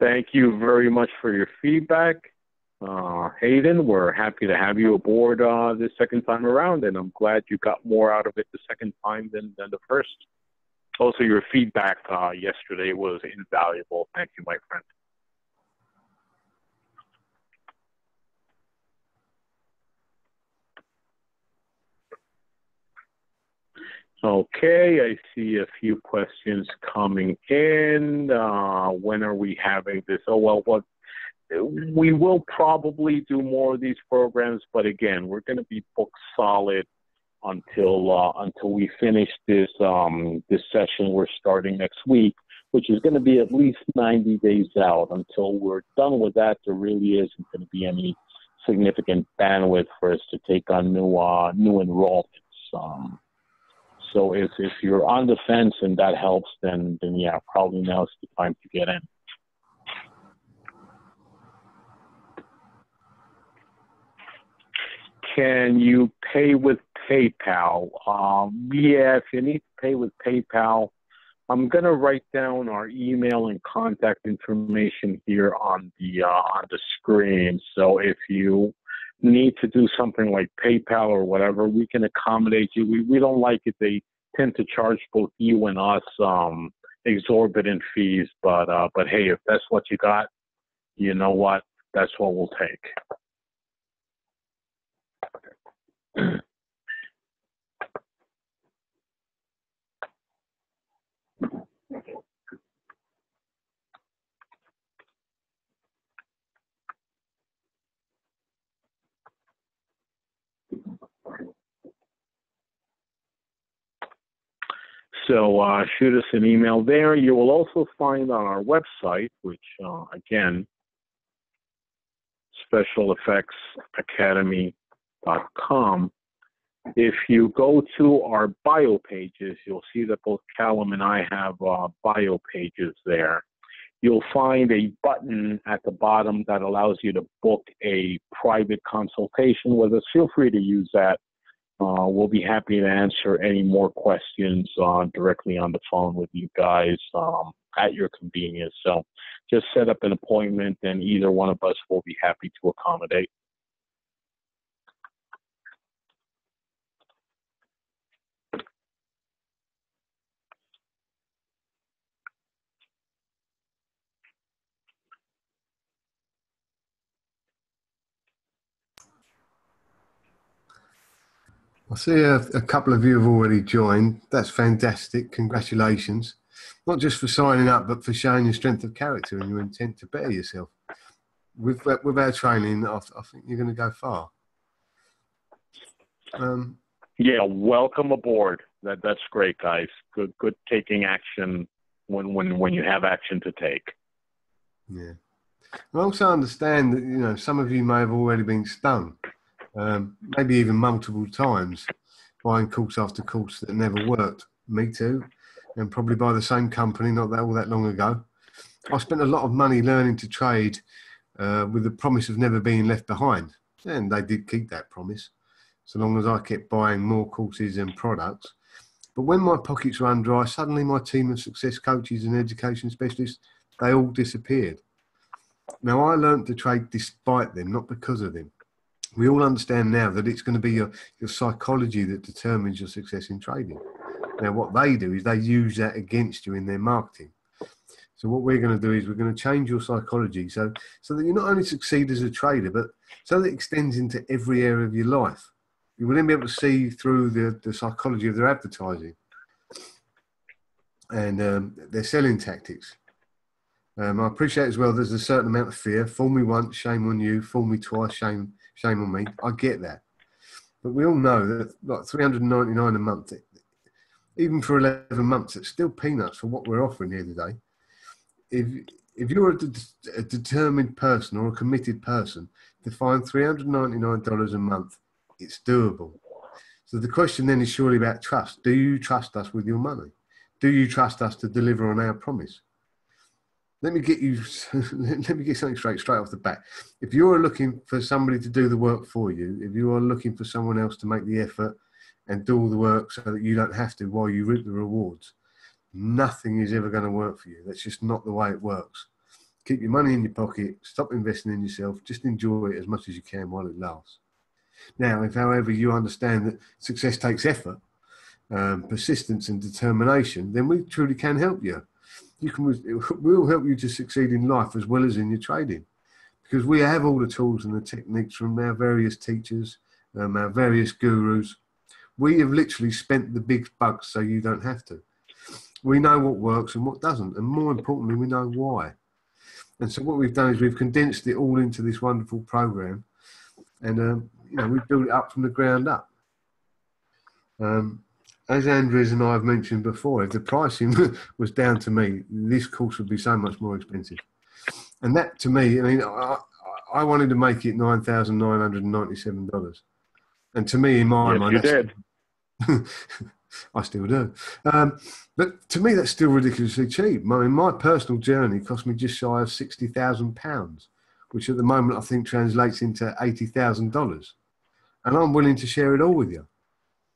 Thank you very much for your feedback. Hayden, we're happy to have you aboard this second time around, and I'm glad you got more out of it the second time than the first. Also, your feedback yesterday was invaluable. Thank you, my friend. Okay, I see a few questions coming in. When are we having this? Oh, well, we will probably do more of these programs, but again, we're going to be booked solid until we finish this this session we're starting next week, which is going to be at least 90 days out. Until we're done with that, there really isn't going to be any significant bandwidth for us to take on new enrollments. So if you're on the fence and that helps, then yeah, probably now is the time to get in. Can you pay with PayPal? Yeah, if you need to pay with PayPal, I'm going to write down our email and contact information here on the screen. So if you need to do something like PayPal or whatever, we can accommodate you. We don't like it. They tend to charge both you and us exorbitant fees, but hey, if that's what you got, you know what? That's what we'll take. So shoot us an email there. You will also find on our website, which again, specialfxacademy.com. If you go to our bio pages, you'll see that both Callum and I have bio pages there. You'll find a button at the bottom that allows you to book a private consultation with us. Feel free to use that. We'll be happy to answer any more questions directly on the phone with you guys at your convenience. So just set up an appointment, and either one of us will be happy to accommodate. I see a couple of you have already joined. That's fantastic. Congratulations. Not just for signing up, but for showing your strength of character and your intent to better yourself. With our training, I think you're going to go far. Yeah, welcome aboard. That's great, guys. Good taking action when you have action to take. Yeah. I also understand that, you know, some of you may have already been stung, maybe even multiple times, buying course after course that never worked. Me too. And probably by the same company not all that long ago. I spent a lot of money learning to trade with the promise of never being left behind. And they did keep that promise, so long as I kept buying more courses and products. But when my pockets run dry, suddenly my team of success coaches and education specialists, they all disappeared. Now, I learned to trade despite them, not because of them. We all understand now that it's going to be your psychology that determines your success in trading. Now, what they do is they use that against you in their marketing. So what we're going to do is we're going to change your psychology so that you not only succeed as a trader, but so that it extends into every area of your life. You will then be able to see through the psychology of their advertising and their selling tactics. I appreciate as well there's a certain amount of fear. Fool me once, shame on you. Fool me twice, shame on me. I get that. But we all know that, like, $399 a month, even for 11 months, it's still peanuts for what we're offering here today. If you're a determined person or a committed person, to find $399 a month, it's doable. So the question then is surely about trust. Do you trust us with your money? Do you trust us to deliver on our promise? Let me get something straight off the bat. If you are looking for somebody to do the work for you, if you are looking for someone else to make the effort and do all the work so that you don't have to while you reap the rewards, nothing is ever going to work for you. That's just not the way it works. Keep your money in your pocket. Stop investing in yourself. Just enjoy it as much as you can while it lasts. Now, if, however, you understand that success takes effort, persistence and determination, then we truly can help you. We'll help you to succeed in life as well as in your trading, because we have all the tools and the techniques from our various teachers, our various gurus. We have literally spent the big bucks so you don't have to. We know what works and what doesn't, and more importantly, we know why. And so what we've done is we've condensed it all into this wonderful program, and you know, we've built it up from the ground up. As Andres and I have mentioned before, if the pricing was down to me, this course would be so much more expensive. And that, to me, I mean, I wanted to make it $9,997. And to me, in my mind, I still do. But to me, that's still ridiculously cheap. I mean, my personal journey cost me just shy of £60,000, which at the moment I think translates into $80,000. And I'm willing to share it all with you.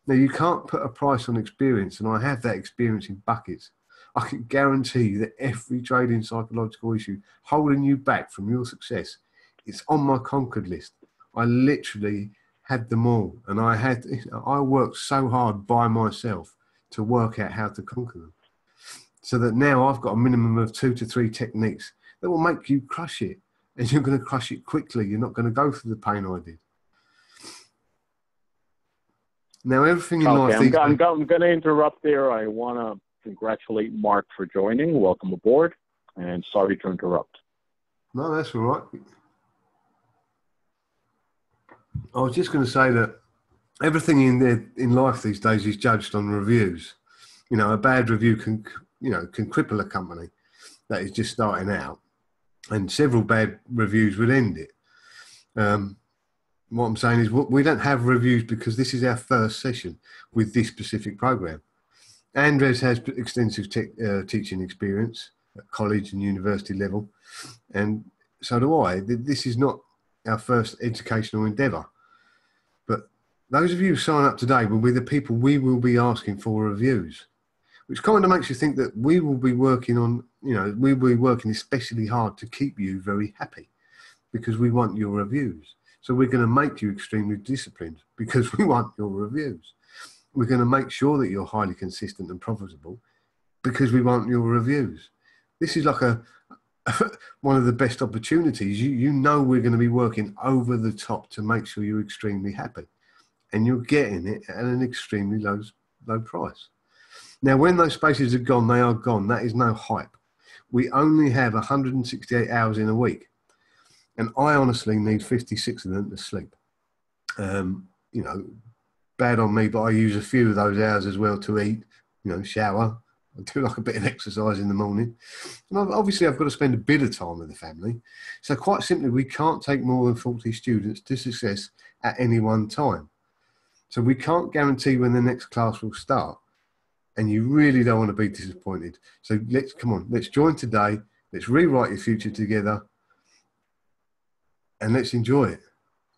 Now, you can't put a price on experience, and I have that experience in buckets. I can guarantee you that every trading psychological issue holding you back from your success, it's on my conquered list. I literally had them all, and I worked so hard by myself to work out how to conquer them. So that now I've got a minimum of 2 to 3 techniques that will make you crush it, and you're going to crush it quickly. You're not going to go through the pain I did. Now, everything in life... Okay, I'm going to interrupt there. I want to congratulate Mark for joining. Welcome aboard, and sorry to interrupt. No, that's all right. I was just going to say that everything in life these days is judged on reviews. You know, a bad review can cripple a company that is just starting out, and several bad reviews would end it. What I'm saying is we don't have reviews because this is our first session with this specific program. Andres has extensive teaching experience at college and university level, and so do I. This is not our first educational endeavour. But those of you who sign up today will be the people we will be asking for reviews, which kind of makes you think that we will be working on, you know, we will be working especially hard to keep you very happy because we want your reviews. So we're going to make you extremely disciplined because we want your reviews. We're going to make sure that you're highly consistent and profitable because we want your reviews. This is like one of the best opportunities. You know we're going to be working over the top to make sure you're extremely happy. and you're getting it at an extremely low price. Now, when those spaces are gone, they are gone. That is no hype. We only have 168 hours in a week. And I honestly need 56 of them to sleep. You know, bad on me, but I use a few of those hours as well to eat, you know, shower. I do like a bit of exercise in the morning. And obviously, I've got to spend a bit of time with the family. So quite simply, we can't take more than 40 students to success at any one time. So we can't guarantee when the next class will start. And you really don't want to be disappointed. So let's, come on, let's join today. Let's rewrite your future together. And let's enjoy it.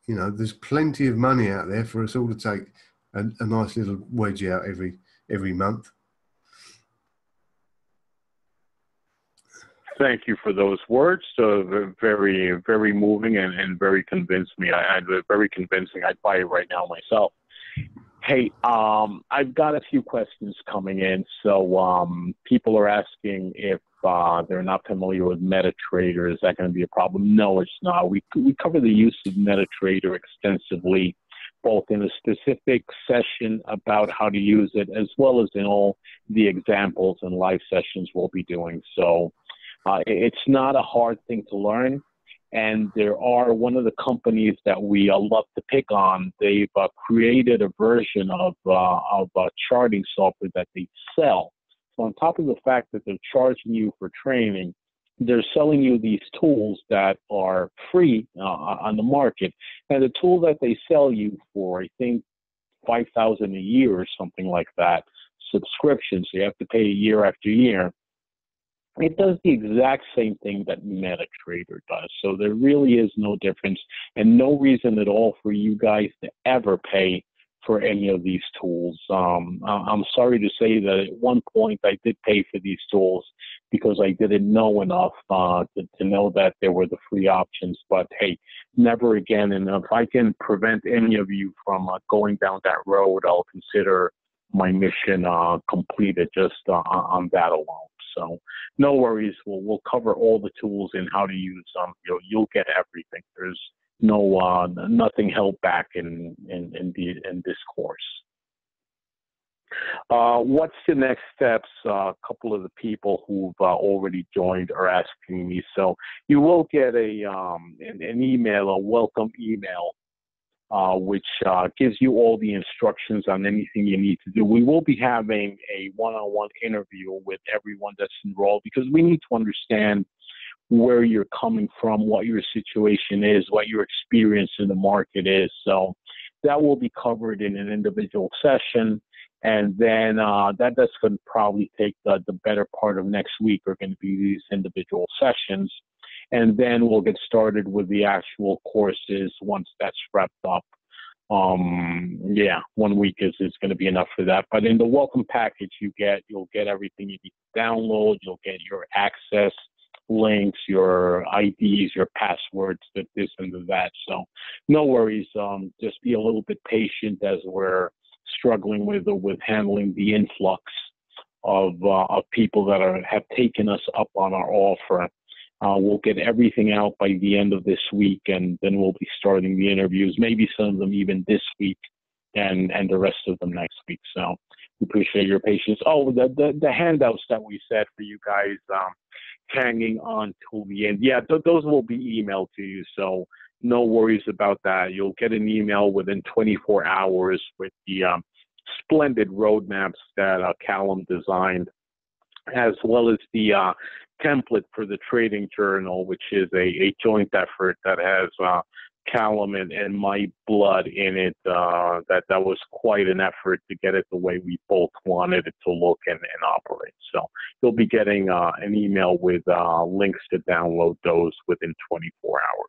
You know, there's plenty of money out there for us all to take a nice little wedgie out every month. Thank you for those words. Very, very moving and very convinced me. Very convincing. I'd buy it right now myself. Hey, I've got a few questions coming in. So people are asking if they're not familiar with MetaTrader. Is that going to be a problem? No, it's not. We cover the use of MetaTrader extensively, both in a specific session about how to use it, as well as in all the examples and live sessions we'll be doing. So it's not a hard thing to learn. And there are one of the companies that we love to pick on. They've created a version of charting software that they sell. So on top of the fact that they're charging you for training, they're selling you these tools that are free on the market. And the tool that they sell you for, I think, $5,000 a year or something like that, subscription. So you have to pay year after year. It does the exact same thing that MetaTrader does. So there really is no difference and no reason at all for you guys to ever pay for any of these tools. I'm sorry to say that at one point I did pay for these tools because I didn't know enough to know that there were the free options. But hey, never again. And if I can prevent any of you from going down that road, I'll consider my mission completed just on that alone. So no worries. We'll cover all the tools and how to use them. You'll get everything. There's no nothing held back in this course. What's the next steps? A couple of the people who've already joined are asking me. So you will get an email, a welcome email, which gives you all the instructions on anything you need to do. We will be having a one-on-one interview with everyone that's enrolled because we need to understand where you're coming from, what your situation is, what your experience in the market is. So that will be covered in an individual session. And then that's going to probably take the better part of next week are going to be these individual sessions. And then we'll get started with the actual courses once that's wrapped up. Yeah, 1 week is going to be enough for that. But in the welcome package you'll get everything you need to download. You'll get your access links, your IDs, your passwords, this and that. So no worries. Just be a little bit patient as we're struggling with handling the influx of people that have taken us up on our offer. We'll get everything out by the end of this week, and then we'll be starting the interviews, maybe some of them even this week and the rest of them next week. So we appreciate your patience. Oh, the handouts that we said for you guys hanging on till the end. Yeah, those will be emailed to you, so no worries about that. You'll get an email within 24 hours with the splendid roadmaps that Callum designed, as well as the template for the trading journal, which is a joint effort that has Callum and my blood in it. That was quite an effort to get it the way we both wanted it to look and operate. So you'll be getting an email with links to download those within 24 hours.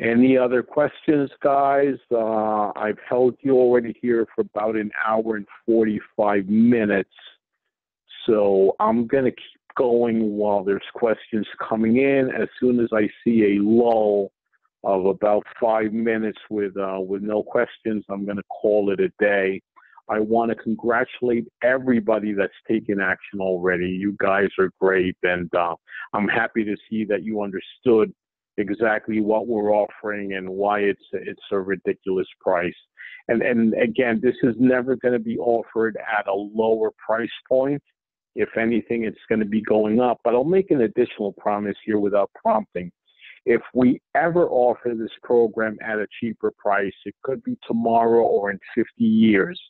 Any other questions, guys? I've held you already here for about an hour and 45 minutes. So I'm going to keep going while there's questions coming in. As soon as I see a lull of about 5 minutes with no questions, I'm going to call it a day. I want to congratulate everybody that's taken action already. You guys are great, and I'm happy to see that you understood exactly what we're offering and why it's a ridiculous price. And again, this is never going to be offered at a lower price point. If anything, it's going to be going up. But I'll make an additional promise here without prompting. If we ever offer this program at a cheaper price, it could be tomorrow or in 50 years.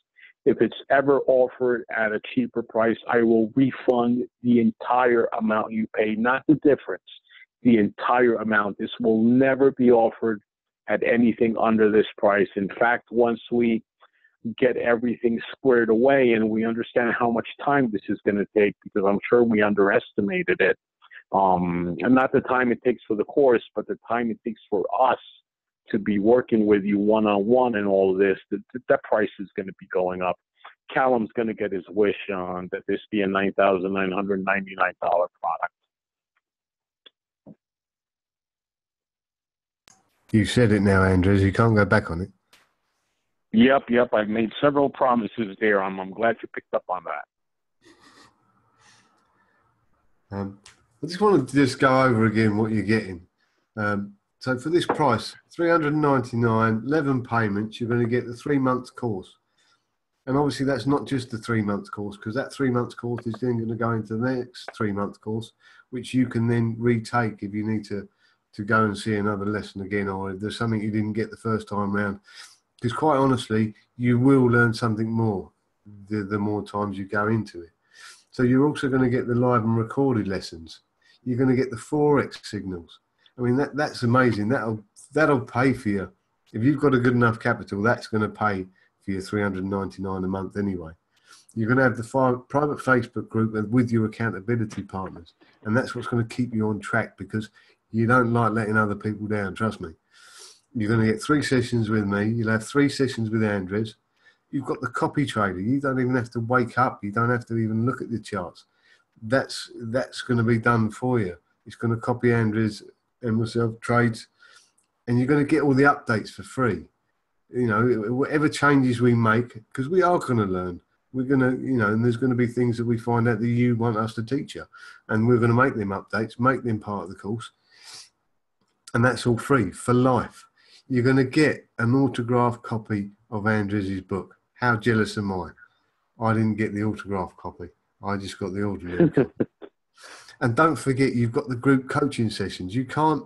If it's ever offered at a cheaper price, I will refund the entire amount you pay, not the difference, the entire amount. This will never be offered at anything under this price. In fact, once we get everything squared away and we understand how much time this is going to take, because I'm sure we underestimated it, and not the time it takes for the course, but the time it takes for us to be working with you one-on-one and all of this, that price is going to be going up. Callum's going to get his wish on that this be a $9,999 product. You said it now, Andres. You can't go back on it. Yep. I've made several promises there. I'm glad you picked up on that. I just wanted to go over again what you're getting. So for this price, $399, 11 payments, you're going to get the 3-month course. And obviously that's not just the 3-month course, because that 3-month course is then going to go into the next 3-month course, which you can then retake if you need to go and see another lesson again, or if there's something you didn't get the first time round. Because quite honestly, you will learn something more the more times you go into it. So you're also going to get the live and recorded lessons. You're going to get the Forex signals. I mean, that's amazing. That'll pay for you. If you've got a good enough capital, that's going to pay for your $399 a month anyway. You're going to have the private Facebook group and with your accountability partners. And that's what's going to keep you on track, because you don't like letting other people down, trust me. You're going to get 3 sessions with me. You'll have 3 sessions with Andres. You've got the copy trader. You don't even have to wake up. You don't have to even look at the charts. That's going to be done for you. It's going to copy Andres and myself trades, and you're going to get all the updates for free. You know, whatever changes we make, because we are going to learn. We're going to, you know, and there's going to be things that we find out that you want us to teach you, and we're going to make them updates, make them part of the course, and that's all free for life. You're going to get an autographed copy of Andres' book. How jealous am I? I didn't get the autographed copy. I just got the ordinary copy. And don't forget, you've got the group coaching sessions. You can't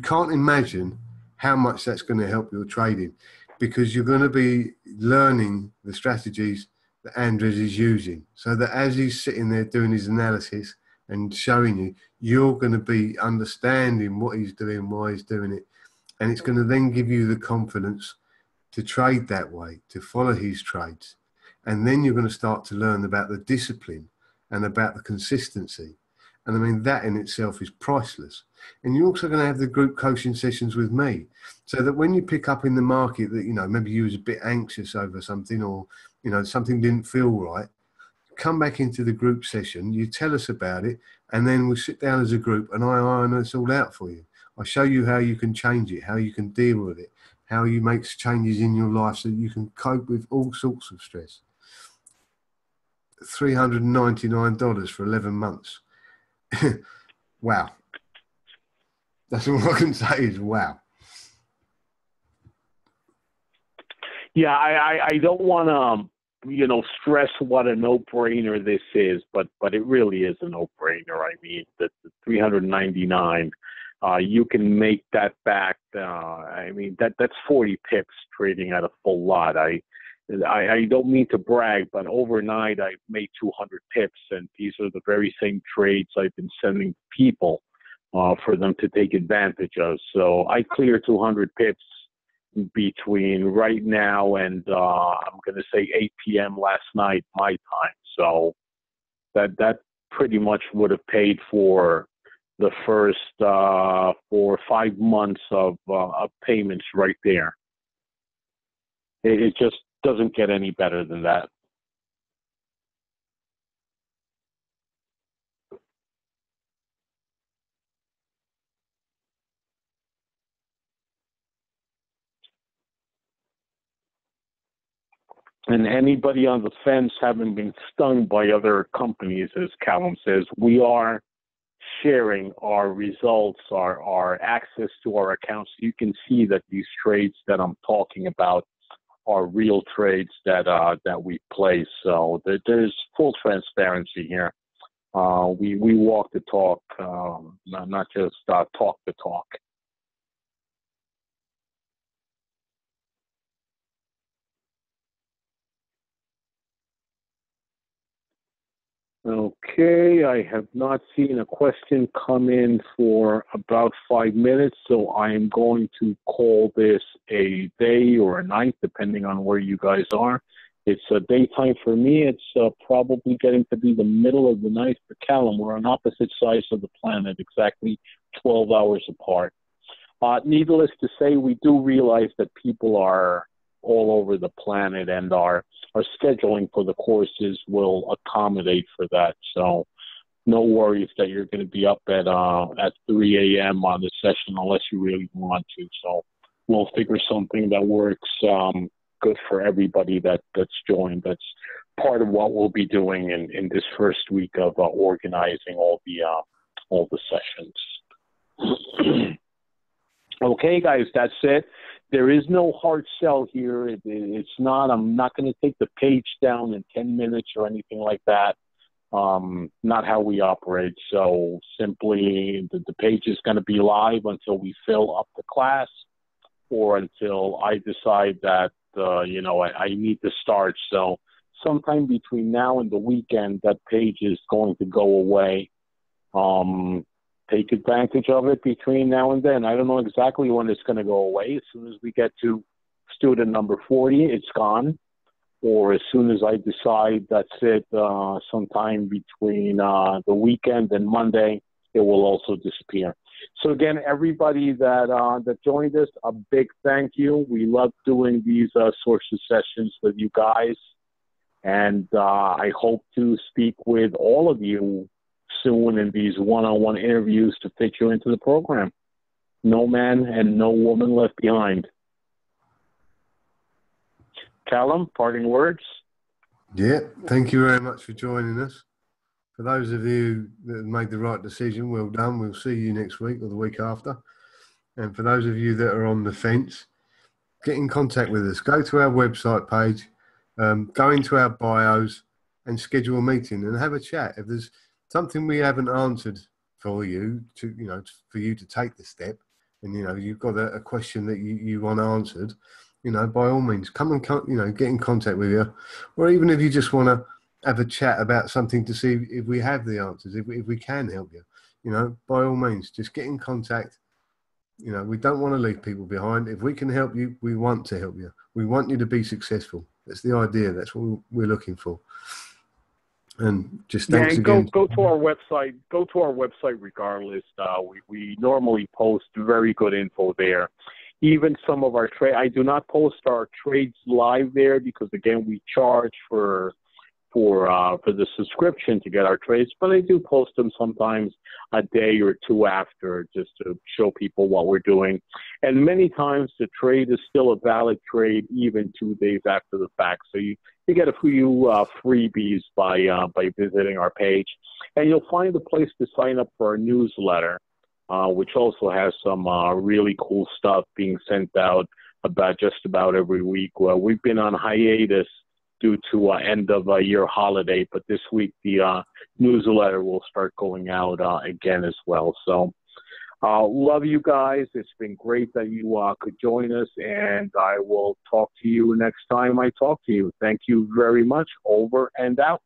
imagine how much that's going to help your trading, because you're going to be learning the strategies that Andres is using, so that as he's sitting there doing his analysis and showing you, you're going to be understanding what he's doing, why he's doing it. And it's going to then give you the confidence to trade that way, to follow his trades. And then you're going to start to learn about the discipline and about the consistency. And I mean, that in itself is priceless. And you're also going to have the group coaching sessions with me, so that when you pick up in the market that, you know, maybe you was a bit anxious over something, or, you know, something didn't feel right, come back into the group session, you tell us about it, and then we'll sit down as a group and I iron this all out for you. I show you how you can change it, how you can deal with it, how you make changes in your life so you can cope with all sorts of stress. $399 for 11 months. Wow. That's all I can say is wow. Yeah, I don't want to, you know, stress what a no-brainer this is, but it really is a no-brainer. I mean, the $399. You can make that back. I mean, that's 40 pips trading at a full lot. I don't mean to brag, but overnight I've made 200 pips, and these are the very same trades I've been sending people for them to take advantage of. So I clear 200 pips between right now and I'm going to say 8 p.m. last night, my time. So that pretty much would have paid for the first 4 or 5 months of payments right there. It just doesn't get any better than that. And anybody on the fence having been stung by other companies, as Callum says, we are sharing our results, our access to our accounts. You can see that these trades that I'm talking about are real trades that we place. So there's full transparency here. We walk the talk, not just talk the talk. Okay, I have not seen a question come in for about 5 minutes, so I am going to call this a day or a night, depending on where you guys are. It's daytime for me. It's probably getting to be the middle of the night for Callum. We're on opposite sides of the planet, exactly 12 hours apart. Needless to say, we do realize that people are all over the planet, and our scheduling for the courses will accommodate for that. So no worries that you're going to be up at 3 a.m. on the session unless you really want to. So we'll figure something that works good for everybody that's joined. That's part of what we'll be doing in this first week of organizing all the sessions. Okay, guys, that's it. There is no hard sell here. It's not. I'm not going to take the page down in 10 minutes or anything like that. Not how we operate. So simply the page is going to be live until we fill up the class, or until I decide that I need to start. So sometime between now and the weekend, that page is going to go away. Take advantage of it between now and then. I don't know exactly when it's going to go away. As soon as we get to student number 40, it's gone. Or as soon as I decide that's it, sometime between the weekend and Monday, it will also disappear. So again, everybody that joined us, a big thank you. We love doing these social sessions with you guys. And I hope to speak with all of you soon in these one-on-one interviews to fit you into the program. No man and no woman left behind. Callum, parting words? Yeah, thank you very much for joining us. For those of you that have made the right decision, well done. We'll see you next week or the week after. And for those of you that are on the fence, get in contact with us. Go to our website page, go into our bios and schedule a meeting and have a chat. If there's something we haven't answered for you for you to take the step, and you've got a question that you want answered, by all means, come and get in contact with you, or even if you just want to have a chat about something to see if we have the answers, if we can help you, by all means, just get in contact. We don't want to leave people behind. If we can help you, we want to help you. We want you to be successful. That's the idea. That's what we're looking for. And just thanks again. Go to our website. Go to our website regardless. We normally post very good info there. Even some of our trade. I do not post our trades live there because again we charge for the subscription to get our trades. But I do post them sometimes a day or two after just to show people what we're doing. And many times the trade is still a valid trade even 2 days after the fact. So you get a few freebies by visiting our page. And you'll find a place to sign up for our newsletter, which also has some really cool stuff being sent out about just about every week. Well, we've been on hiatus due to end of year holiday, but this week the newsletter will start going out again as well. So love you guys. It's been great that you could join us, and I will talk to you next time I talk to you. Thank you very much. Over and out.